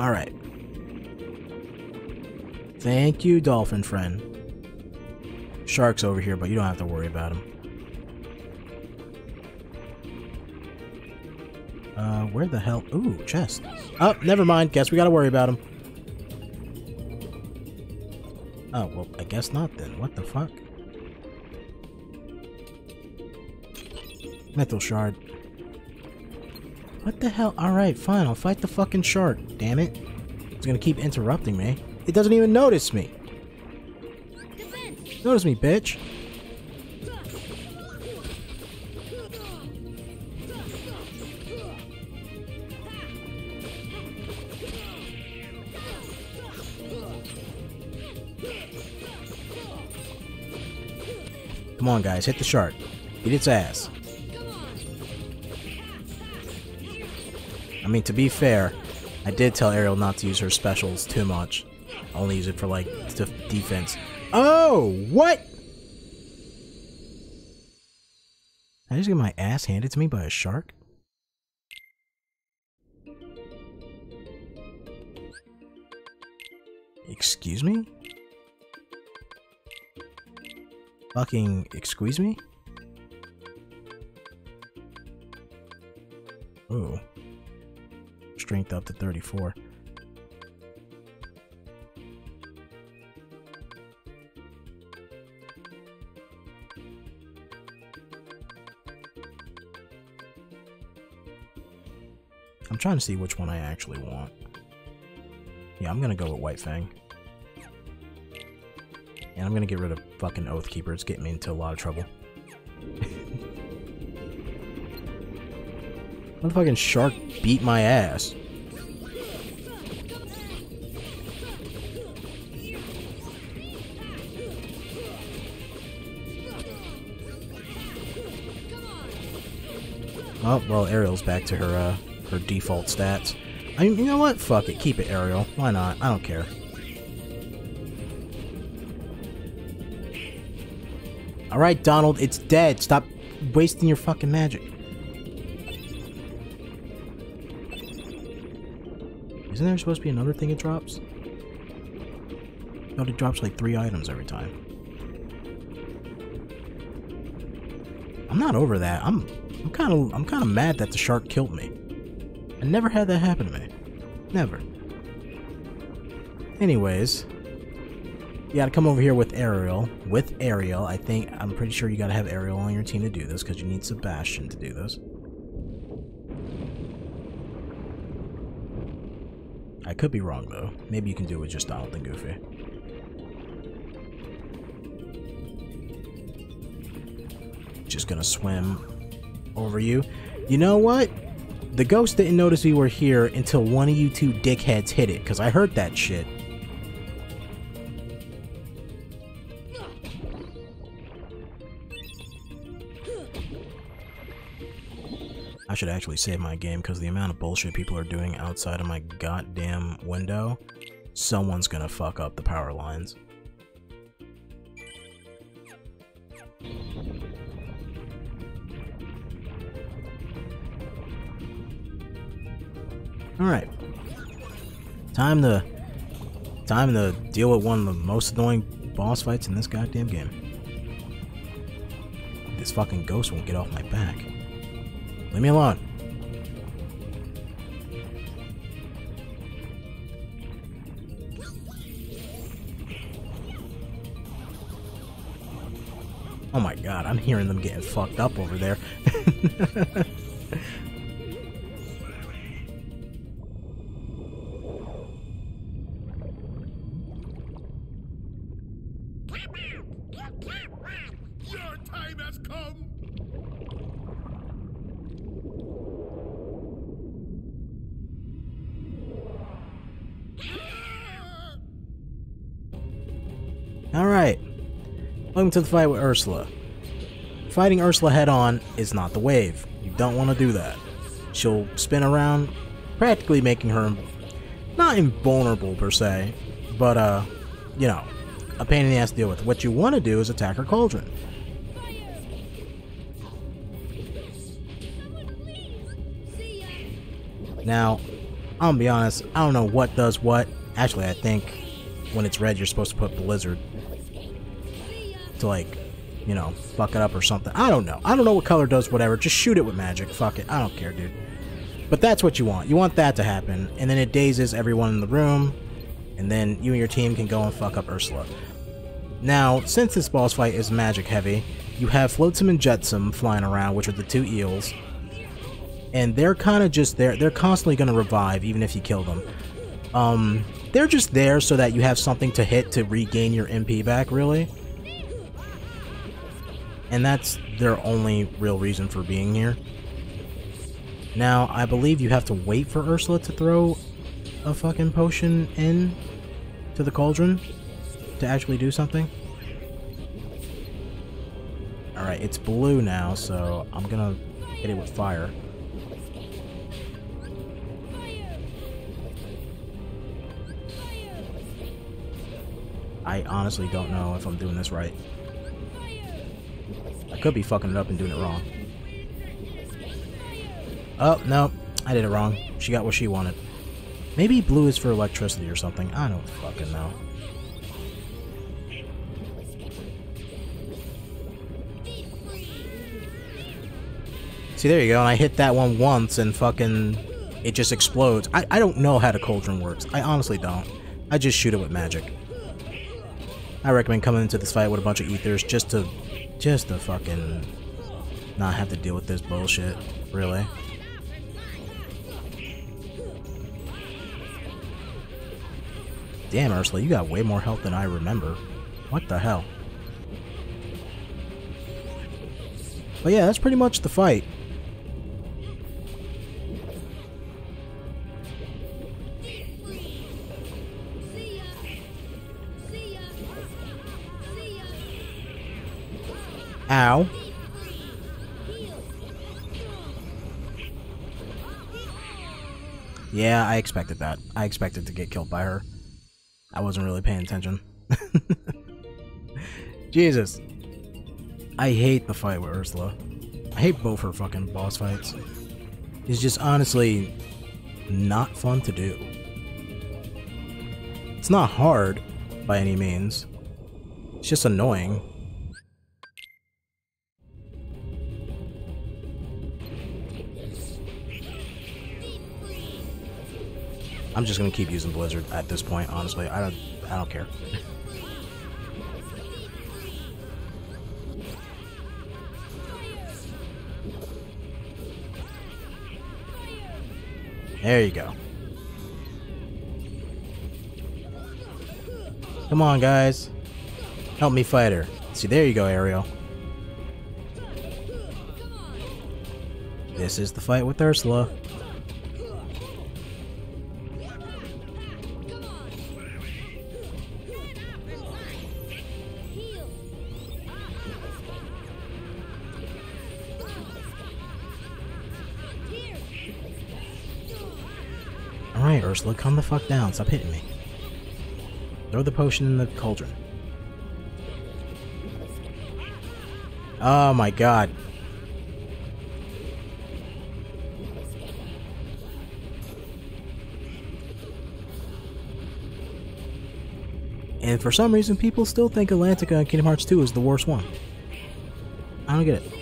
Alright. Thank you, dolphin friend. Shark's over here, but you don't have to worry about him. Uh, where the hell? Ooh, chest. Oh, never mind. Guess we gotta worry about him. Oh, well, I guess not then. What the fuck? Metal shard. What the hell? Alright, fine. I'll fight the fucking shark. Damn it. It's gonna keep interrupting me. It doesn't even notice me. Notice me, bitch. Come on, guys, hit the shark. Beat its ass. I mean, to be fair, I did tell Ariel not to use her specials too much. I only use it for, like, defense. Oh, what? I just get my ass handed to me by a shark? Excuse me? Fucking excuse me? Ooh. Strength up to thirty-four. I'm trying to see which one I actually want. Yeah, I'm gonna go with White Fang. And I'm gonna get rid of fucking Oathkeeper. It's getting me into a lot of trouble. What fucking shark beat my ass? Oh, well, Ariel's back to her, uh, her default stats. I mean, you know what? Fuck it. Keep it, Ariel. Why not? I don't care. Alright, Donald, it's dead. Stop wasting your fucking magic. Isn't there supposed to be another thing it drops? No, it drops like three items every time. I'm not over that. I'm... I'm kind of I'm kind of mad that the shark killed me. I never had that happen to me. Never. Anyways, you gotta come over here with Ariel. With Ariel, I think I'm pretty sure you gotta have Ariel on your team to do this because you need Sebastian to do this. I could be wrong though. Maybe you can do it with just Donald and Goofy. Just gonna swim over you. You know what? The ghost didn't notice we were here until one of you two dickheads hit it, because I heard that shit. I should actually save my game, because the amount of bullshit people are doing outside of my goddamn window, someone's gonna fuck up the power lines. Alright, time to time to deal with one of the most annoying boss fights in this goddamn game. This fucking ghost won't get off my back. Leave me alone. Oh my god, I'm hearing them getting fucked up over there. Welcome to the fight with Ursula. Fighting Ursula head-on is not the wave. You don't want to do that. She'll spin around, practically making her not invulnerable per se, but uh, you know, a pain in the ass to deal with. What you want to do is attack her cauldron. Now, I'm gonna be honest, I don't know what does what. Actually, I think when it's red, you're supposed to put Blizzard to, like, you know, fuck it up or something. I don't know. I don't know what color does whatever. Just shoot it with magic. Fuck it. I don't care, dude. But that's what you want. You want that to happen. And then it dazes everyone in the room. And then you and your team can go and fuck up Ursula. Now, since this boss fight is magic heavy, you have Floatsome and Jetsome flying around, which are the two eels. And they're kind of just there. They're constantly going to revive, even if you kill them. Um, they're just there so that you have something to hit to regain your M P back, really. And that's their only real reason for being here. Now, I believe you have to wait for Ursula to throw a fucking potion in to the cauldron to actually do something. Alright, it's blue now, so I'm gonna hit it with fire. I honestly don't know if I'm doing this right. I could be fucking it up and doing it wrong. Oh, no. I did it wrong. She got what she wanted. Maybe blue is for electricity or something. I don't fucking know. See, there you go. And I hit that one once and fucking... it just explodes. I, I don't know how the cauldron works. I honestly don't. I just shoot it with magic. I recommend coming into this fight with a bunch of ethers just to... Just to fucking not have to deal with this bullshit, really. Damn, Ursula, you got way more health than I remember. What the hell? But yeah, that's pretty much the fight. Ow. Yeah, I expected that. I expected to get killed by her. I wasn't really paying attention. Jesus. I hate the fight with Ursula. I hate both her fucking boss fights. It's just honestly not fun to do. It's not hard by any means. It's just annoying. I'm just gonna keep using Blizzard at this point, honestly. I don't I don't care. There you go. Come on, guys. Help me fight her. See, there you go, Ariel. This is the fight with Ursula. Ursula, come the fuck down. Stop hitting me. Throw the potion in the cauldron. Oh my god. And for some reason, people still think Atlantica in Kingdom Hearts two is the worst one. I don't get it.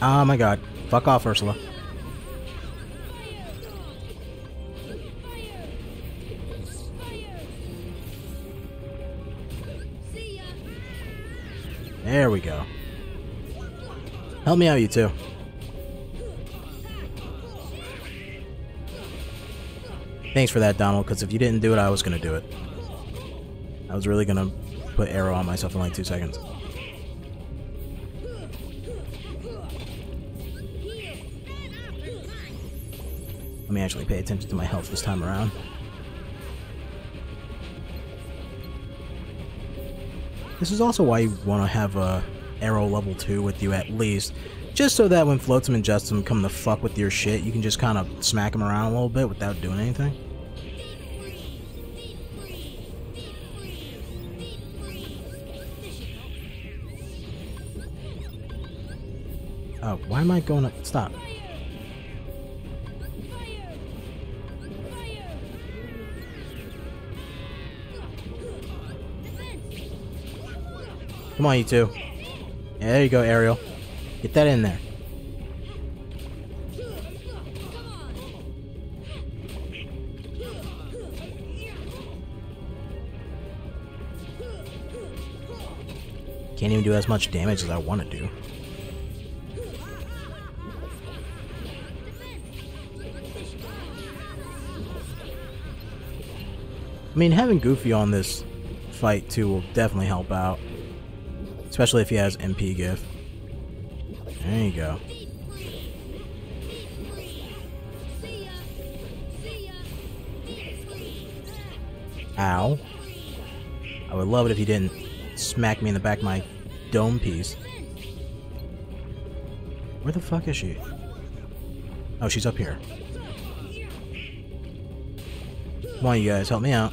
Oh my god. Fuck off, Ursula. There we go. Help me out, you two. Thanks for that, Donald, because if you didn't do it, I was gonna do it. I was really gonna put arrow on myself in like two seconds. Let me actually pay attention to my health this time around. This is also why you want to have a arrow level two with you at least. Just so that when Floatsome and Justum come to fuck with your shit, you can just kind of smack them around a little bit without doing anything. Oh, why am I going to... Stop. Come on, you two. Yeah, there you go, Ariel. Get that in there. Can't even do as much damage as I want to do. I mean, having Goofy on this fight, too, will definitely help out. Especially if he has M P gift. There you go. Ow. I would love it if he didn't smack me in the back of my dome piece. Where the fuck is she? Oh, she's up here. Come on, you guys, help me out.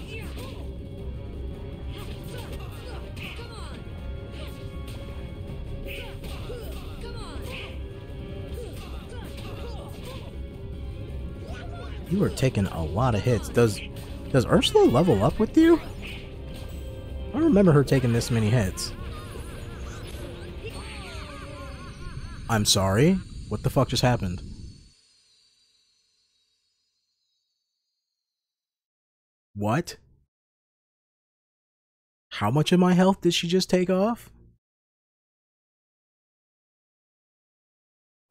You are taking a lot of hits. Does does Ursula level up with you? I don't remember her taking this many hits. I'm sorry? What the fuck just happened? What? How much of my health did she just take off?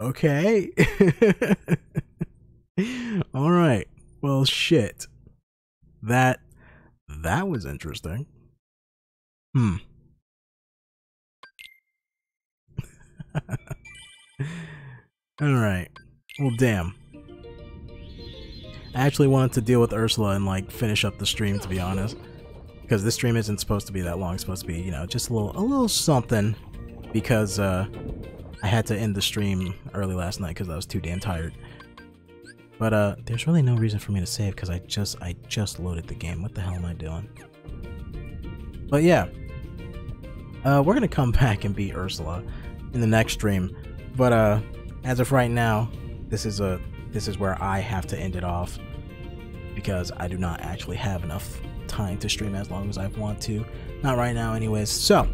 Okay. All right. Well, shit. That that was interesting. Hmm. All right. Well, damn. I actually wanted to deal with Ursula and like finish up the stream, to be honest, because this stream isn't supposed to be that long. It's supposed to be, you know, just a little, a little something, because uh, I had to end the stream early last night because I was too damn tired. But uh, there's really no reason for me to save because I just, I just loaded the game. What the hell am I doing? But yeah, uh, we're gonna come back and beat Ursula in the next stream. But uh, as of right now, this is a This is where I have to end it off because I do not actually have enough time to stream as long as I want to. Not right now anyways. So,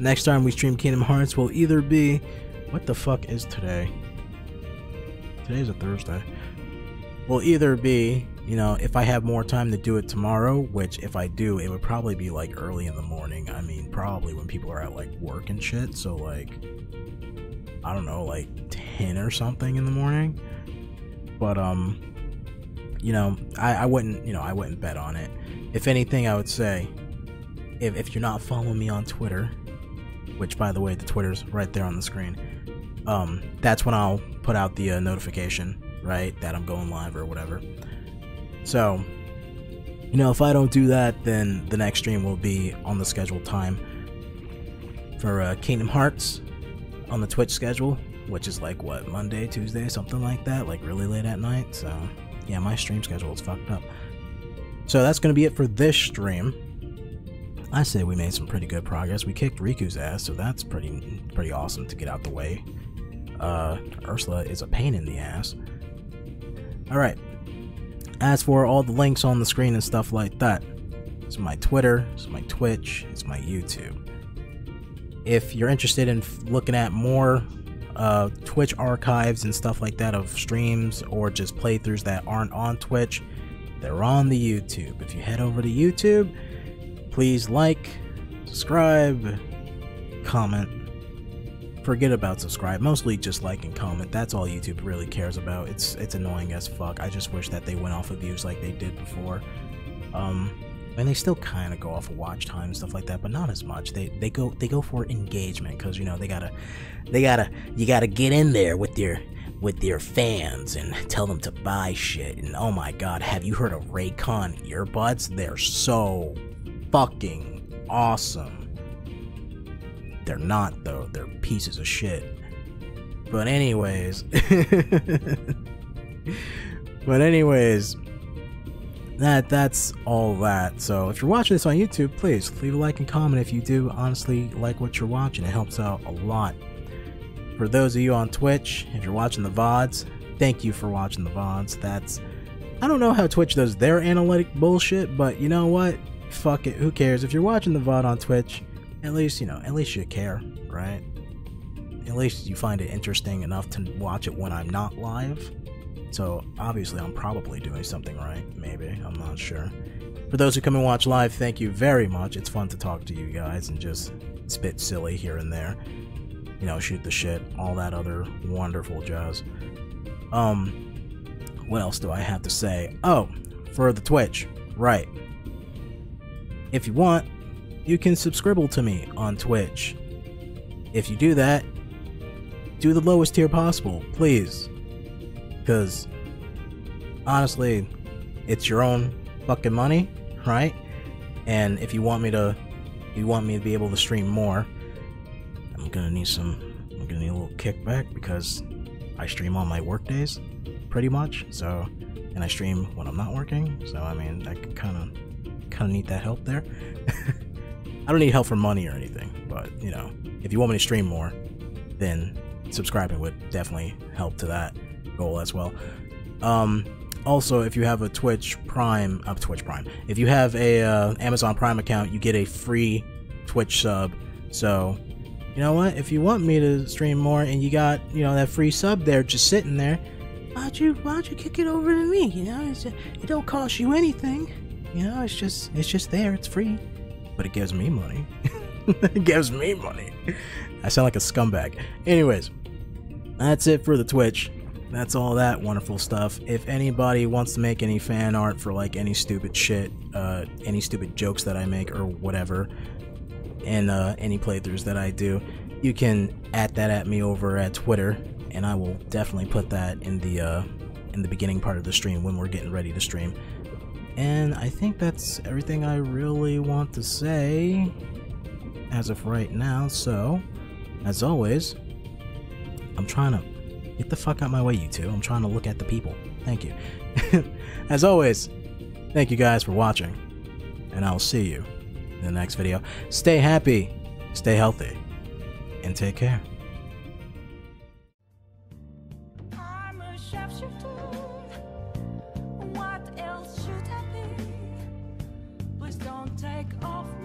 next time we stream Kingdom Hearts will either be... What the fuck is today? Today's a Thursday. Will either be, you know, if I have more time to do it tomorrow, which if I do, it would probably be like early in the morning. I mean, probably when people are at like work and shit. So like... I don't know, like ten or something in the morning, but um you know, I, I wouldn't you know I wouldn't bet on it. If anything, I would say if, if you're not following me on Twitter, which by the way the Twitter's right there on the screen, um that's when I'll put out the uh, notification, right, that I'm going live or whatever. So you know, if I don't do that, then the next stream will be on the scheduled time for uh, Kingdom Hearts on the Twitch schedule, which is like what, Monday, Tuesday, something like that, like really late at night. So yeah, my stream schedule is fucked up. So that's gonna be it for this stream. I say we made some pretty good progress. We kicked Riku's ass, so that's pretty pretty awesome to get out the way. Uh, Ursula is a pain in the ass. All right. As for all the links on the screen and stuff like that, it's my Twitter, it's my Twitch, it's my YouTube. If you're interested in looking at more uh, Twitch archives and stuff like that of streams or just playthroughs that aren't on Twitch, they're on the YouTube. If you head over to YouTube, please like, subscribe, comment. Forget about subscribe, mostly just like and comment. That's all YouTube really cares about. It's it's annoying as fuck. I just wish that they went off of views like they did before. Um... And they still kind of go off of watch time and stuff like that, but not as much. They they go they go for engagement because you know they gotta they gotta you gotta get in there with their with their fans and tell them to buy shit. And oh my god, have you heard of Raycon earbuds? They're so fucking awesome. They're not though. They're pieces of shit. But anyways, but anyways. That, that's all that. So if you're watching this on YouTube, please leave a like and comment if you do honestly like what you're watching. It helps out a lot. For those of you on Twitch, if you're watching the V O Ds, thank you for watching the V O Ds. That's... I don't know how Twitch does their analytic bullshit, but you know what? Fuck it. Who cares? If you're watching the V O D on Twitch, at least, you know, at least you care, right? At least you find it interesting enough to watch it when I'm not live. So, obviously, I'm probably doing something right. Maybe. I'm not sure. For those who come and watch live, thank you very much. It's fun to talk to you guys and just spit silly here and there. You know, shoot the shit. All that other wonderful jazz. Um, what else do I have to say? Oh, for the Twitch. Right. If you want, you can subscribe to me on Twitch. If you do that, do the lowest tier possible. Please. Because, honestly, it's your own fucking money, right? And if you want me to, if you want me to be able to stream more, I'm gonna need some, I'm gonna need a little kickback because I stream on my work days, pretty much. So, and I stream when I'm not working. So, I mean, I kind of, kind of need that help there. I don't need help for money or anything, but you know, if you want me to stream more, then subscribing would definitely help to that goal as well. Um, also, if you have a Twitch Prime, uh, Twitch Prime, if you have a uh, Amazon Prime account, you get a free Twitch sub. So, you know what? If you want me to stream more, and you got you know that free sub there just sitting there, why don't you why don't you kick it over to me? You know, it's, it don't cost you anything. You know, it's just it's just there. It's free, but it gives me money. Gives me money. I sound like a scumbag. Anyways, that's it for the Twitch. That's all that wonderful stuff. If anybody wants to make any fan art for like any stupid shit, uh, any stupid jokes that I make or whatever, and uh, any playthroughs that I do, you can at that at me over at Twitter, and I will definitely put that in the uh, in the beginning part of the stream when we're getting ready to stream. And I think that's everything I really want to say as of right now. So, as always, I'm trying to get the fuck out of my way, you two. I'm trying to look at the people. Thank you. As always, thank you guys for watching, and I'll see you in the next video. Stay happy, stay healthy, and take care. I'm a shapeshifter. What else should I be? Please don't take off.